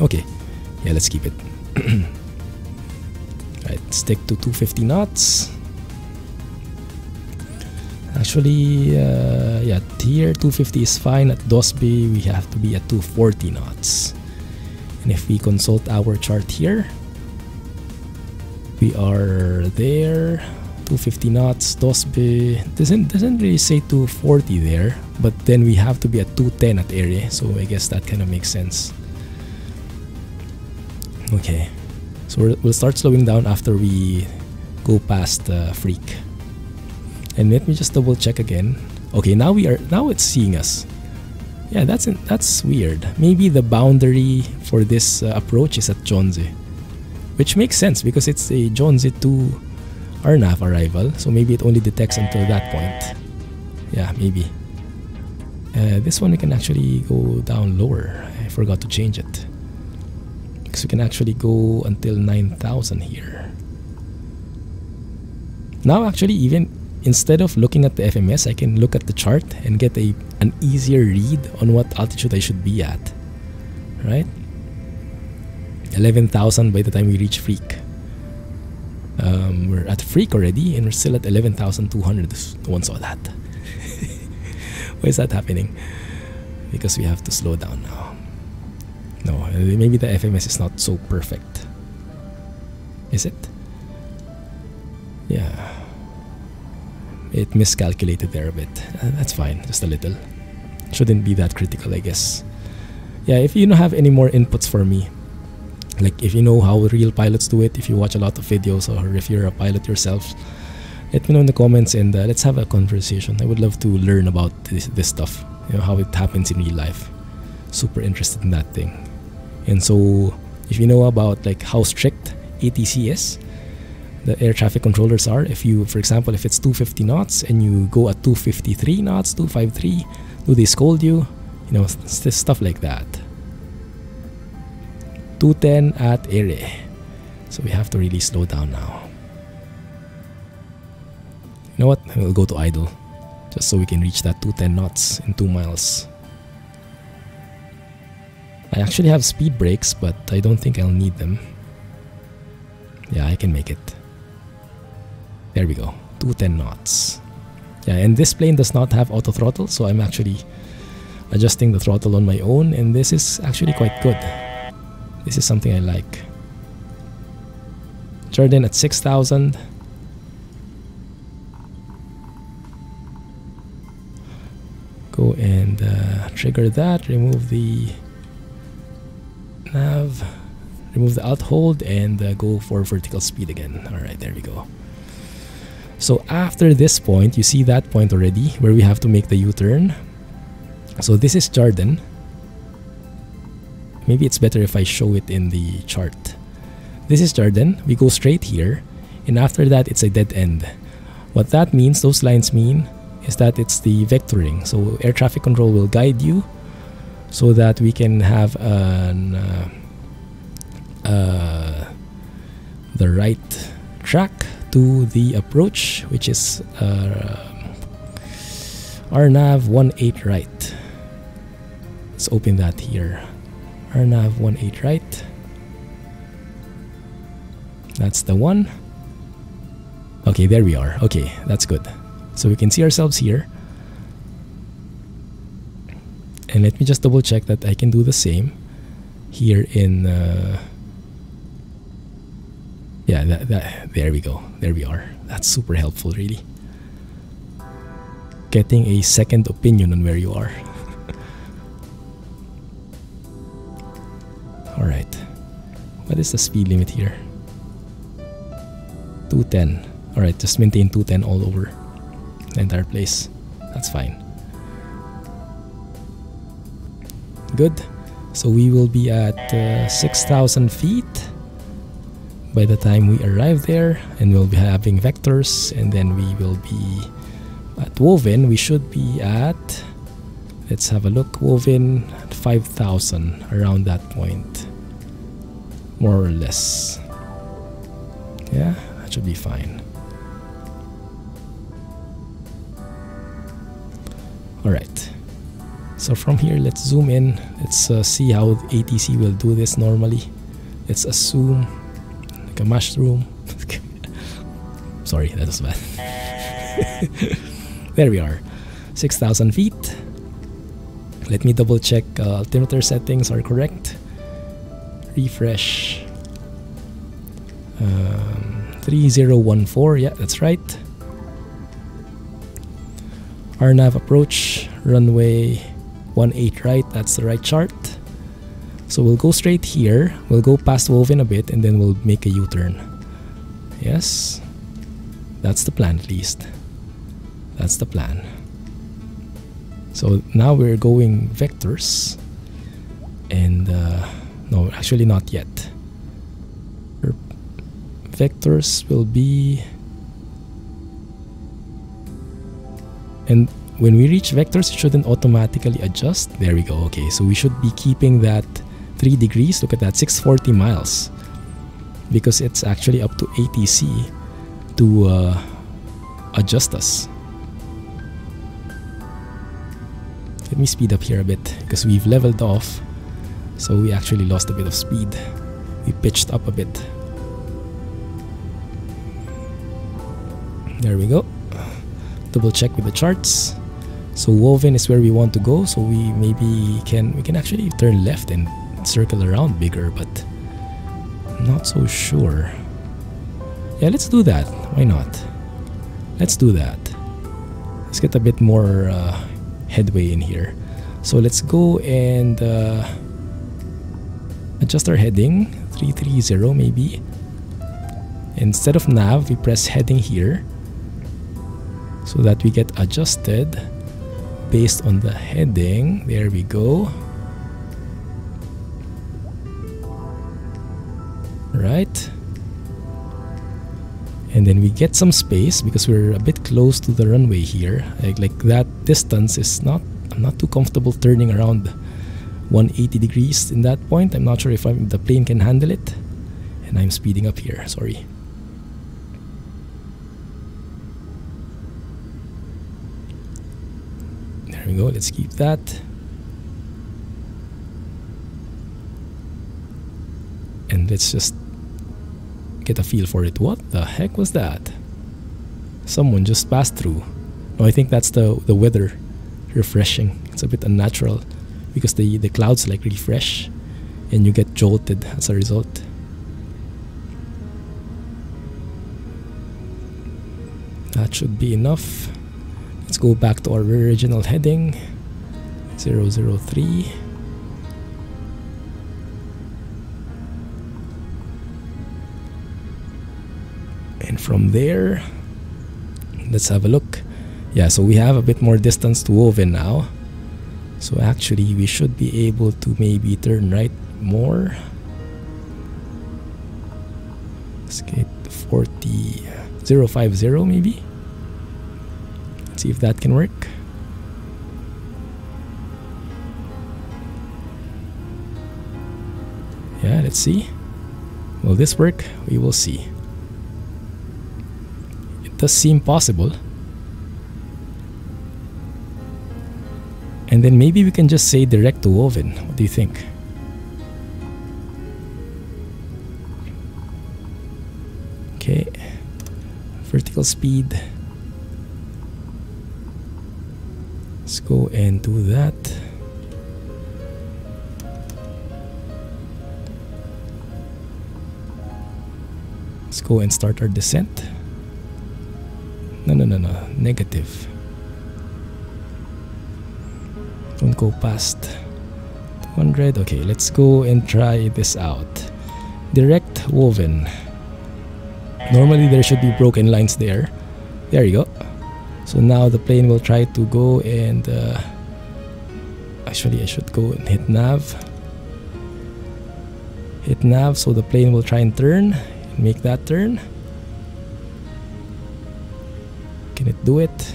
Okay, yeah, let's keep it. Right, stick to two fifty knots. Actually, uh, yeah, here two fifty is fine. At Dosby, we have to be at two forty knots. And if we consult our chart here, we are there. two fifty knots, Dosby doesn't doesn't really say two forty there, but then we have to be at two ten at area, so I guess that kind of makes sense. Okay, so we're, we'll start slowing down after we go past uh, Freak. And let me just double check again. Okay, now we are now it's seeing us. Yeah, that's in, that's weird. Maybe the boundary for this uh, approach is at Jonze, which makes sense because it's a Jonze two. R NAV arrival, so maybe it only detects until that point. Yeah, maybe. Uh, this one we can actually go down lower. I forgot to change it. Because we can actually go until nine thousand here. Now actually, even instead of looking at the F M S, I can look at the chart and get a an easier read on what altitude I should be at. Right? eleven thousand by the time we reach Freak. Um, we're at Freak already and we're still at eleven thousand two hundred. No one saw that. Why is that happening? Because we have to slow down now. No, maybe the F M S is not so perfect. Is it? Yeah. It miscalculated there a bit. Uh, that's fine, just a little. Shouldn't be that critical, I guess. Yeah, if you don't have any more inputs for me, like if you know how real pilots do it, if you watch a lot of videos, or if you're a pilot yourself, let me know in the comments and uh, let's have a conversation. I would love to learn about this, this stuff, you know, how it happens in real life. Super interested in that thing. And so if you know about like how strict A T C is, the air traffic controllers are, if you, for example, if it's two fifty knots and you go at two fifty-three knots, two fifty-three, do they scold you? You know, stuff like that. two ten at area, so we have to really slow down now. You know what? We'll go to idle, just so we can reach that two ten knots in two miles. I actually have speed brakes, but I don't think I'll need them. Yeah, I can make it. There we go, two ten knots. Yeah, and this plane does not have auto throttle, so I'm actually adjusting the throttle on my own, and this is actually quite good. This is something I like. Jordan at six thousand. Go and uh, trigger that. Remove the nav. Remove the alt hold and uh, go for vertical speed again. Alright, there we go. So after this point, you see that point already where we have to make the U-turn. So this is Jordan. Maybe it's better if I show it in the chart. This is Jordan. We go straight here, and after that it's a dead end. What that means, those lines mean, is that it's the vectoring. So air traffic control will guide you so that we can have an, uh, uh, the right track to the approach, which is uh, R NAV one eight right. Let's open that here. R NAV one eight right. That's the one. Okay, there we are. Okay, that's good. So we can see ourselves here. And let me just double check that I can do the same here in... Uh, yeah, that, that, there we go. There we are. That's super helpful, really. Getting a second opinion on where you are. Alright, what is the speed limit here? two ten. Alright, just maintain two ten all over the entire place. That's fine. good. So we will be at uh, six thousand feet by the time we arrive there, and we'll be having vectors, and then we will be at Woven. We should be at, let's have a look, Woven at five thousand, around that point, more or less. Yeah, that should be fine. Alright, so from here, let's zoom in. Let's uh, see how A T C will do this normally. Let's assume like a mushroom. Sorry, that was bad. There we are, six thousand feet. Let me double check uh, altimeter settings are correct. Refresh. Um, three zero one four, yeah, that's right. R NAV approach, runway one eight right, that's the right chart. So we'll go straight here, we'll go past Woven a bit, and then we'll make a U-turn. Yes, that's the plan at least. That's the plan. So now we're going vectors, and uh, no, actually not yet. Vectors will be... And when we reach vectors, it shouldn't automatically adjust. There we go. Okay, so we should be keeping that three degrees. Look at that, six forty miles, because it's actually up to A T C to uh, adjust us. Let me speed up here a bit, because we've leveled off, so we actually lost a bit of speed. We pitched up a bit. There we go. Double check with the charts. So Woven is where we want to go, so we maybe can we can actually turn left and circle around bigger, but I'm not so sure. Yeah, let's do that. Why not? Let's do that. Let's get a bit more uh, headway in here. So let's go and uh, adjust our heading, three three zero maybe. Instead of nav, we press heading here, so that we get adjusted based on the heading. There we go. Right. And then we get some space because we're a bit close to the runway here. Like, like that distance is not, I'm not too comfortable turning around one eighty degrees in that point. I'm not sure if I'm, the plane can handle it. And I'm speeding up here, sorry. We go, let's keep that. And let's just get a feel for it. What the heck was that? Someone just passed through. No, I think that's the, the weather refreshing. It's a bit unnatural because the, the clouds like refresh and you get jolted as a result. That should be enough. Let's go back to our original heading, zero zero three. And from there, let's have a look. Yeah, so we have a bit more distance to Woven now. So actually, we should be able to maybe turn right more. Let's get forty, zero five zero maybe. See if that can work. Yeah, let's see. Will this work? We will see. It does seem possible. And then maybe we can just say direct to Woven. What do you think? Okay. Vertical speed. Let's go and do that. Let's go and start our descent. No, no, no, no. Negative. Don't go past two hundred. Okay, let's go and try this out. Direct Woven. Normally there should be broken lines there. There you go. So now the plane will try to go and uh, Actually, I should go and hit nav. Hit nav so the plane will try and turn. Make that turn. Can it do it?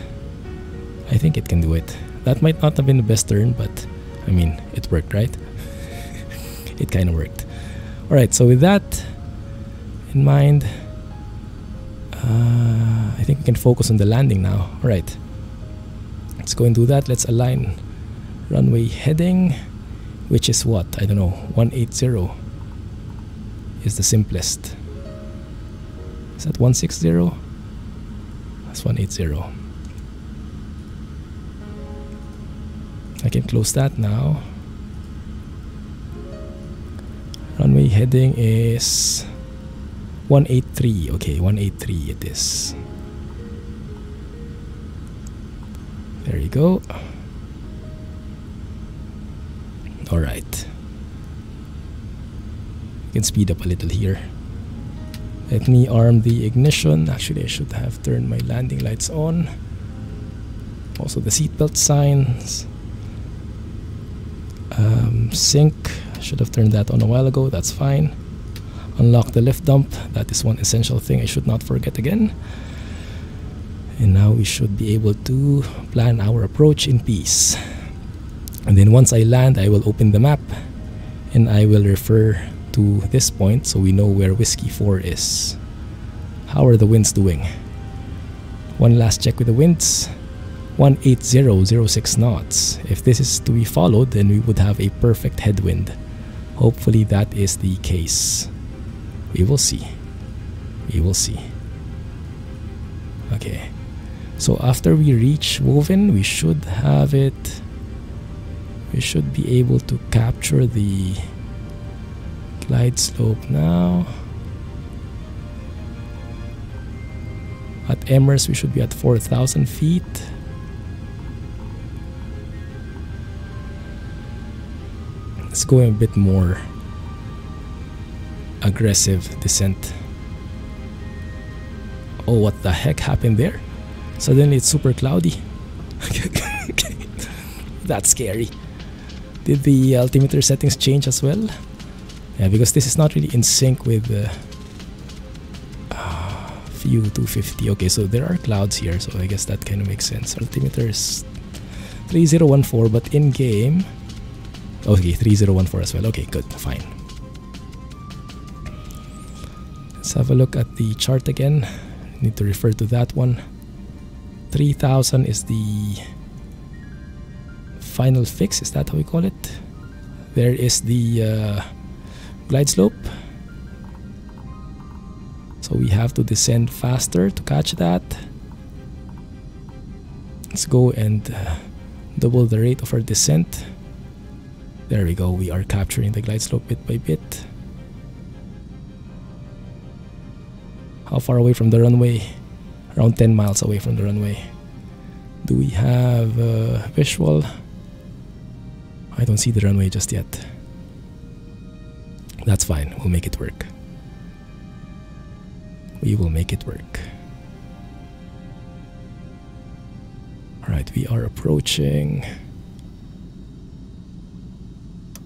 I think it can do it. That might not have been the best turn, but I mean, it worked, right? It kind of worked. Alright, so with that in mind, uh, I think we can focus on the landing now. Alright, let's go and do that. Let's align runway heading, which is what? I don't know, one eighty is the simplest. Is that one sixty? That's one eighty. I can close that now. Runway heading is one eighty-three. Okay, one eighty-three it is. There you go. Alright. You can speed up a little here. Let me arm the ignition. Actually, I should have turned my landing lights on. Also the seatbelt signs. Um, sync, I should have turned that on a while ago, that's fine. Unlock the lift dump, that is one essential thing I should not forget again. And now we should be able to plan our approach in peace. And then once I land, I will open the map and I will refer to this point so we know where Whiskey four is. How are the winds doing? One last check with the winds. one eighty point zero six knots. If this is to be followed, then we would have a perfect headwind. Hopefully that is the case. We will see. We will see. Okay. So after we reach Woven, we should have it. We should be able to capture the glide slope now. At Emers, we should be at four thousand feet. Let's go a bit more aggressive descent. Oh, what the heck happened there? Suddenly it's super cloudy. That's scary. Did the altimeter settings change as well? Yeah, because this is not really in sync with the uh, view two fifty. Okay, so there are clouds here, so I guess that kind of makes sense. Altimeter is three zero one four, but in game. Okay, three zero one four as well. Okay, good, fine. Let's have a look at the chart again. Need to refer to that one. three thousand is the final fix, is that how we call it? There is the uh, glide slope. So we have to descend faster to catch that. Let's go and uh, double the rate of our descent. There we go, we are capturing the glide slope bit by bit. How far away from the runway? Around ten miles away from the runway. Do we have a visual? I don't see the runway just yet. That's fine, we'll make it work. We will make it work. Alright, we are approaching.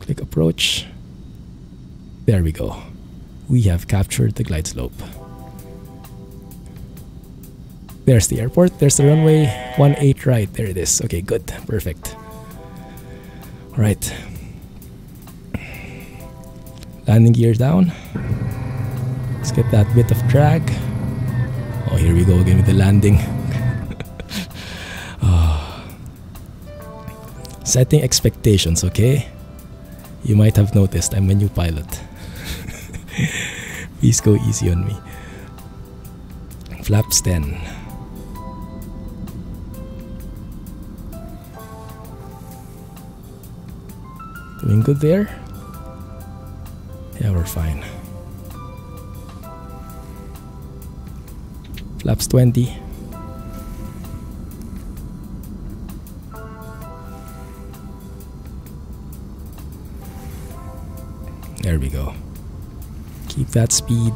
Click approach. There we go. We have captured the glide slope. There's the airport. There's the runway. one eight right. There it is. Okay, good. Perfect. All right. Landing gear down. Let's get that bit of drag. Oh, here we go again with the landing. Oh. Setting expectations, okay? You might have noticed I'm a new pilot. Please go easy on me. Flaps ten. Doing good there? Yeah, we're fine. Flaps twenty. There we go. Keep that speed.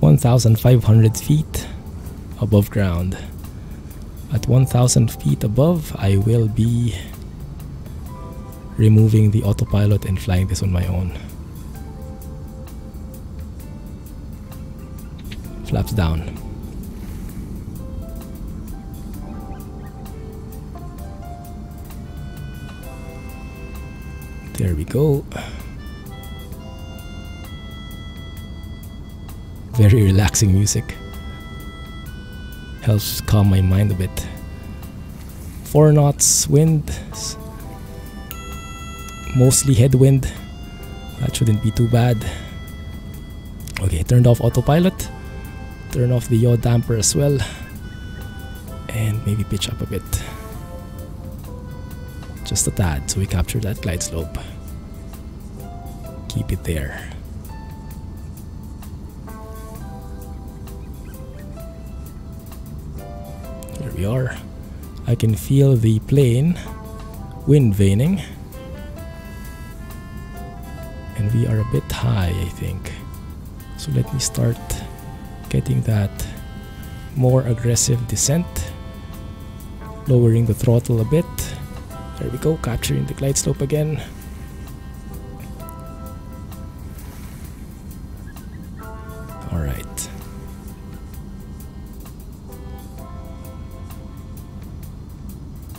one thousand five hundred feet. above ground. At one thousand feet above, I will be removing the autopilot and flying this on my own. Flaps down. There we go. Very relaxing music. Helps calm my mind a bit. Four knots wind, mostly headwind. That shouldn't be too bad. Okay, turned off autopilot. Turn off the yaw damper as well. And maybe pitch up a bit. Just a tad, so we capture that glide slope. Keep it there. There we are. I can feel the plane wind veining. And we are a bit high, I think. So let me start getting that more aggressive descent. Lowering the throttle a bit. There we go, capturing the glide slope again. Alright.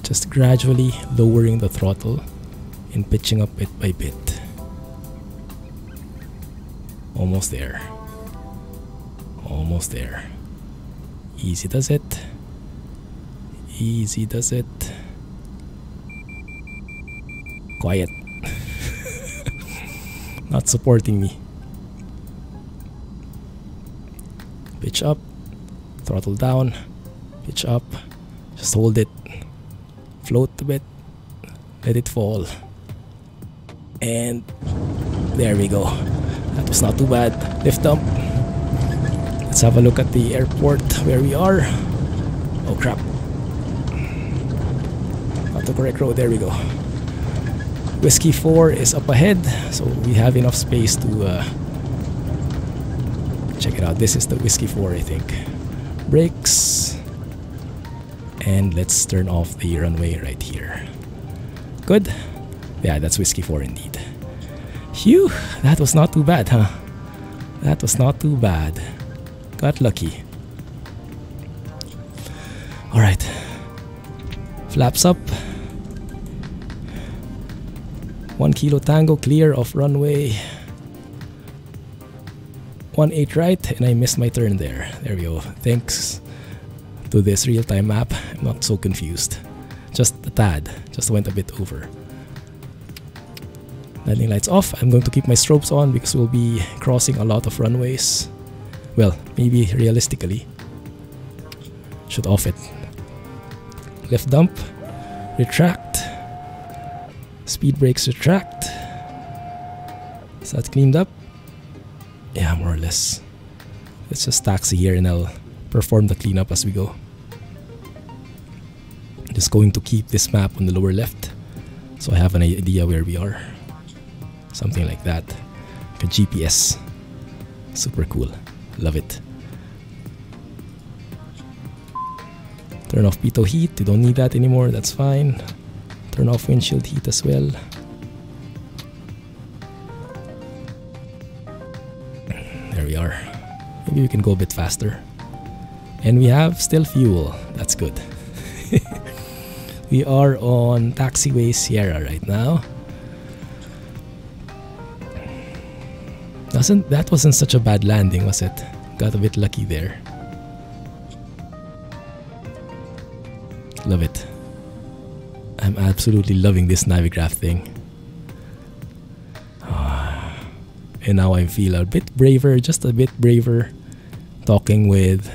Just gradually lowering the throttle and pitching up bit by bit. Almost there. Almost there. Easy does it. Easy does it. Quiet. Not supporting me. Pitch up, throttle down, pitch up, just hold it, float a bit, let it fall, and there we go. That was not too bad. Lift up. Let's have a look at the airport where we are. Oh crap, not the correct road. There we go. Whiskey four is up ahead, so we have enough space to uh, check it out. This is the Whiskey four, I think. Brakes. And let's turn off the runway right here. Good. Yeah, that's Whiskey four indeed. Phew, that was not too bad, huh? That was not too bad. Got lucky. Alright. Flaps up. One kilo tango clear of runway one eight right, and I missed my turn there. There we go. Thanks to this real-time map, I'm not so confused. Just a tad. Just went a bit over. Landing lights off. I'm going to keep my strobes on because we'll be crossing a lot of runways. Well, maybe realistically. Should off it. Left dump. Retract. Speed brakes retract. Is that cleaned up? Yeah, more or less. Let's just taxi here and I'll perform the cleanup as we go. I'm just going to keep this map on the lower left so I have an idea where we are. Something like that. Like a G P S. Super cool. Love it. Turn off pitot heat. You don't need that anymore. That's fine. Turn off windshield heat as well. There we are. Maybe we can go a bit faster. And we have still fuel. That's good. We are on Taxiway Sierra right now. Doesn't that wasn't such a bad landing, was it? Got a bit lucky there. Love it. I'm absolutely loving this Navigraph thing. Ah, and now I feel a bit braver, just a bit braver, talking with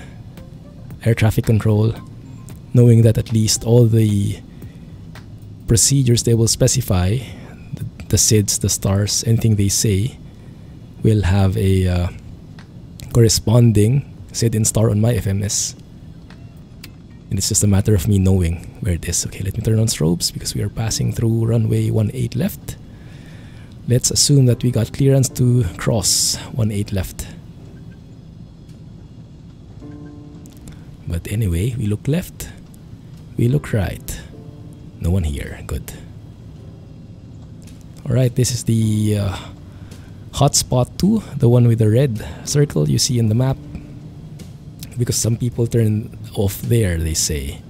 air traffic control, knowing that at least all the procedures they will specify, the, the S I Ds, the stars, anything they say, will have a uh, corresponding S I D and star on my F M S. And it's just a matter of me knowing where it is. Okay, let me turn on strobes because we are passing through runway one eight left. Let's assume that we got clearance to cross one eight left. But But anyway, we look left, we look right. No one here, good. Alright, this is the uh, hotspot two, the one with the red circle you see in the map. Because some people turn off there, they say.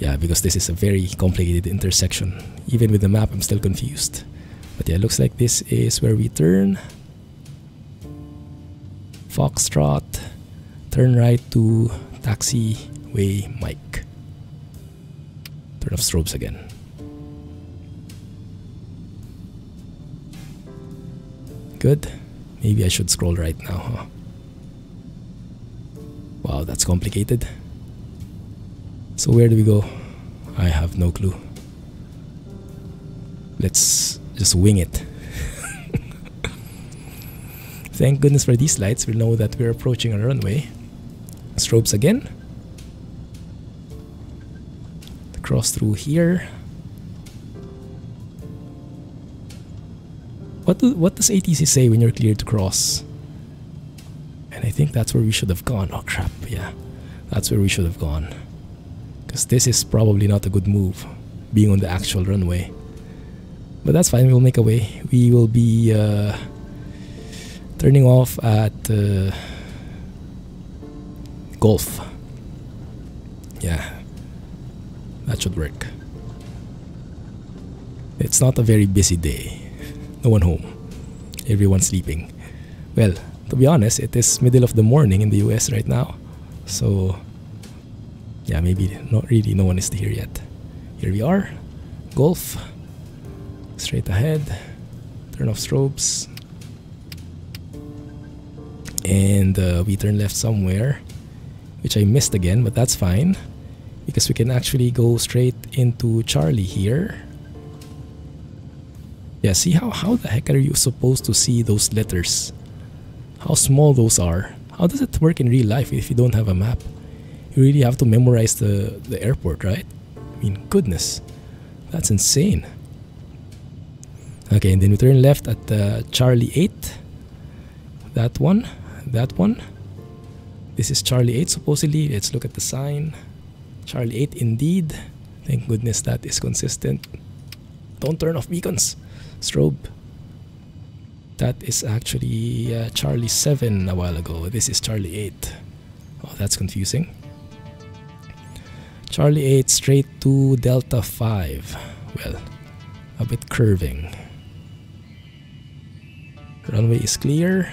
Yeah, because this is a very complicated intersection. Even with the map, I'm still confused. But yeah, it looks like this is where we turn. Foxtrot, turn right to Taxiway Mike. Turn off strobes again. Good. Maybe I should scroll right now, huh? Wow, that's complicated. So where do we go? I have no clue. Let's just wing it. Thank goodness for these lights. We know that we're approaching a runway. Strobes again. Cross through here. What do, what does A T C say when you're cleared to cross? And I think that's where we should have gone. Oh crap, yeah. That's where we should have gone. Because this is probably not a good move, being on the actual runway. But that's fine, we'll make a way. We will be uh, turning off at uh, Golf. Yeah. That should work. It's not a very busy day. No one home. Everyone sleeping. Well, to be honest, it is middle of the morning in the U S right now. So, yeah, maybe not really. No one is here yet. Here we are. Golf. Straight ahead. Turn off strobes. And uh, we turn left somewhere, which I missed again, but that's fine. Because we can actually go straight into Charlie here. Yeah, see how, how the heck are you supposed to see those letters? How small those are. How does it work in real life if you don't have a map? You really have to memorize the, the airport, right? I mean, goodness. That's insane. Okay, and then we turn left at uh, Charlie eight. That one. That one. This is Charlie eight supposedly. Let's look at the sign. Charlie eight indeed. Thank goodness that is consistent. Don't turn off beacons. Strobe. That is actually uh, Charlie seven a while ago. This is Charlie eight. Oh, that's confusing. Charlie eight straight to Delta five. Well, a bit curving. Runway is clear.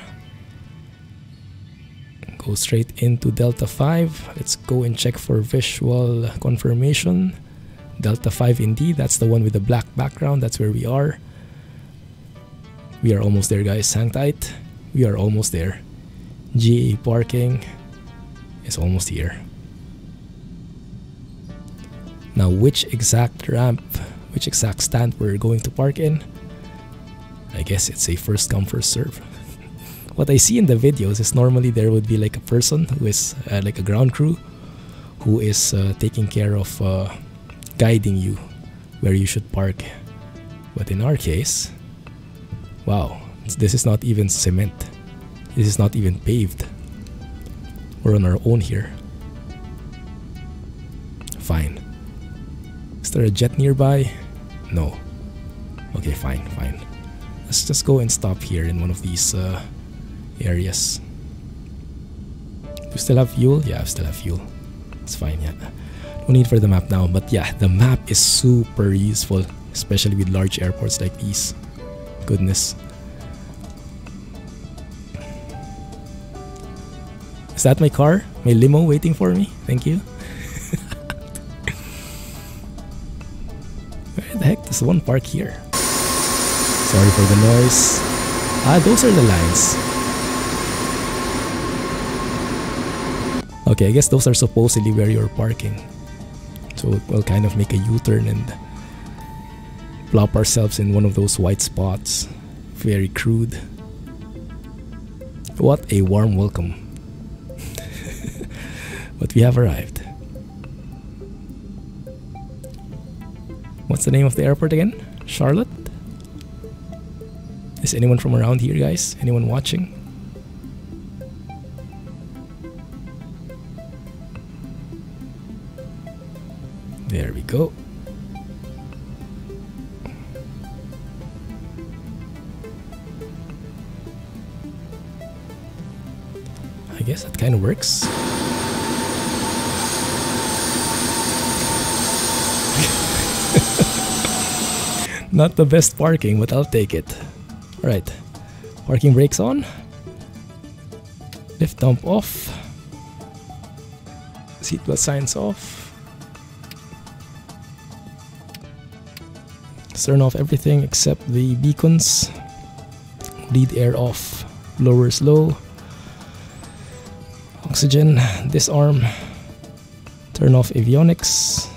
Go straight into Delta five. Let's go and check for visual confirmation. Delta five indeed. That's the one with the black background. That's where we are. We are almost there, guys. Hang tight. We are almost there. G A parking is almost here. Now, which exact ramp, which exact stand we're going to park in? I guess it's a first come, first serve. What I see in the videos is normally there would be like a person who is uh, like a ground crew who is uh, taking care of uh, guiding you where you should park. But in our case, wow, this is not even cement. This is not even paved. We're on our own here. Fine. Is there a jet nearby? No. Okay, fine, fine. Let's just go and stop here in one of these uh, areas. Do you still have fuel? Yeah, I still have fuel. It's fine, yeah. No need for the map now, but yeah, the map is super useful, especially with large airports like these. Goodness. Is that my car? My limo waiting for me? Thank you. Where the heck does one park here? Sorry for the noise. Ah, those are the lines. Okay, I guess those are supposedly where you're parking. So we'll kind of make a U-turn and plop ourselves in one of those white spots. Very crude. What a warm welcome. But we have arrived. What's the name of the airport again? Charlotte? Is anyone from around here, guys? Anyone watching? go. I guess that kind of works. Not the best parking, but I'll take it. Alright, parking brakes on. Lift dump off. Seatbelt signs off. Let's turn off everything except the beacons. Bleed air off. Blowers low. Oxygen, disarm. Turn off avionics.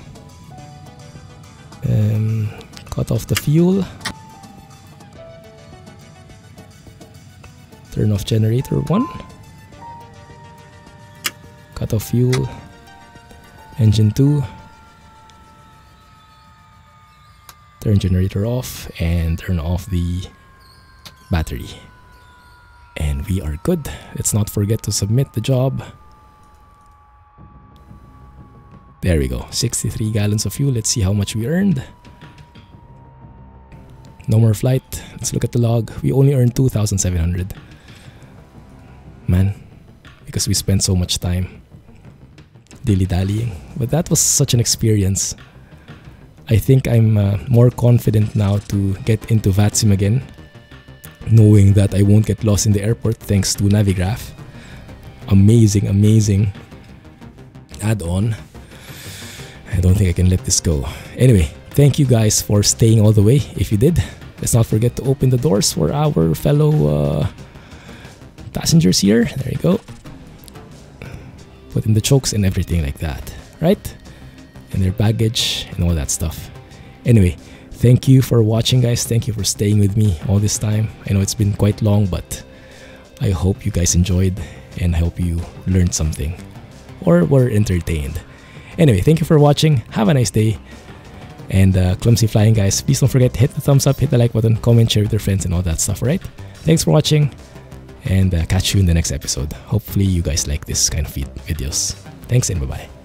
Um, cut off the fuel. Turn off generator one. Cut off fuel. Engine two. Turn generator off and turn off the battery. And we are good. Let's not forget to submit the job. There we go. sixty-three gallons of fuel. Let's see how much we earned. No more flight. Let's look at the log. We only earned two thousand seven hundred. Man, because we spent so much time dilly-dallying. But that was such an experience. I think I'm uh, more confident now to get into VATSIM again, knowing that I won't get lost in the airport thanks to Navigraph. Amazing, amazing add-on. I don't think I can let this go. Anyway, thank you guys for staying all the way. If you did, let's not forget to open the doors for our fellow uh, passengers here. There you go. Put in the chokes and everything like that, right? And their baggage and all that stuff. Anyway, thank you for watching, guys. Thank you for staying with me all this time. I know it's been quite long, but I hope you guys enjoyed and I hope you learned something or were entertained. Anyway, thank you for watching. Have a nice day. And uh, clumsy flying, guys. Please don't forget to hit the thumbs up, hit the like button, comment, share with your friends and all that stuff, right? Thanks for watching and uh, catch you in the next episode. Hopefully you guys like this kind of videos. Thanks and bye-bye.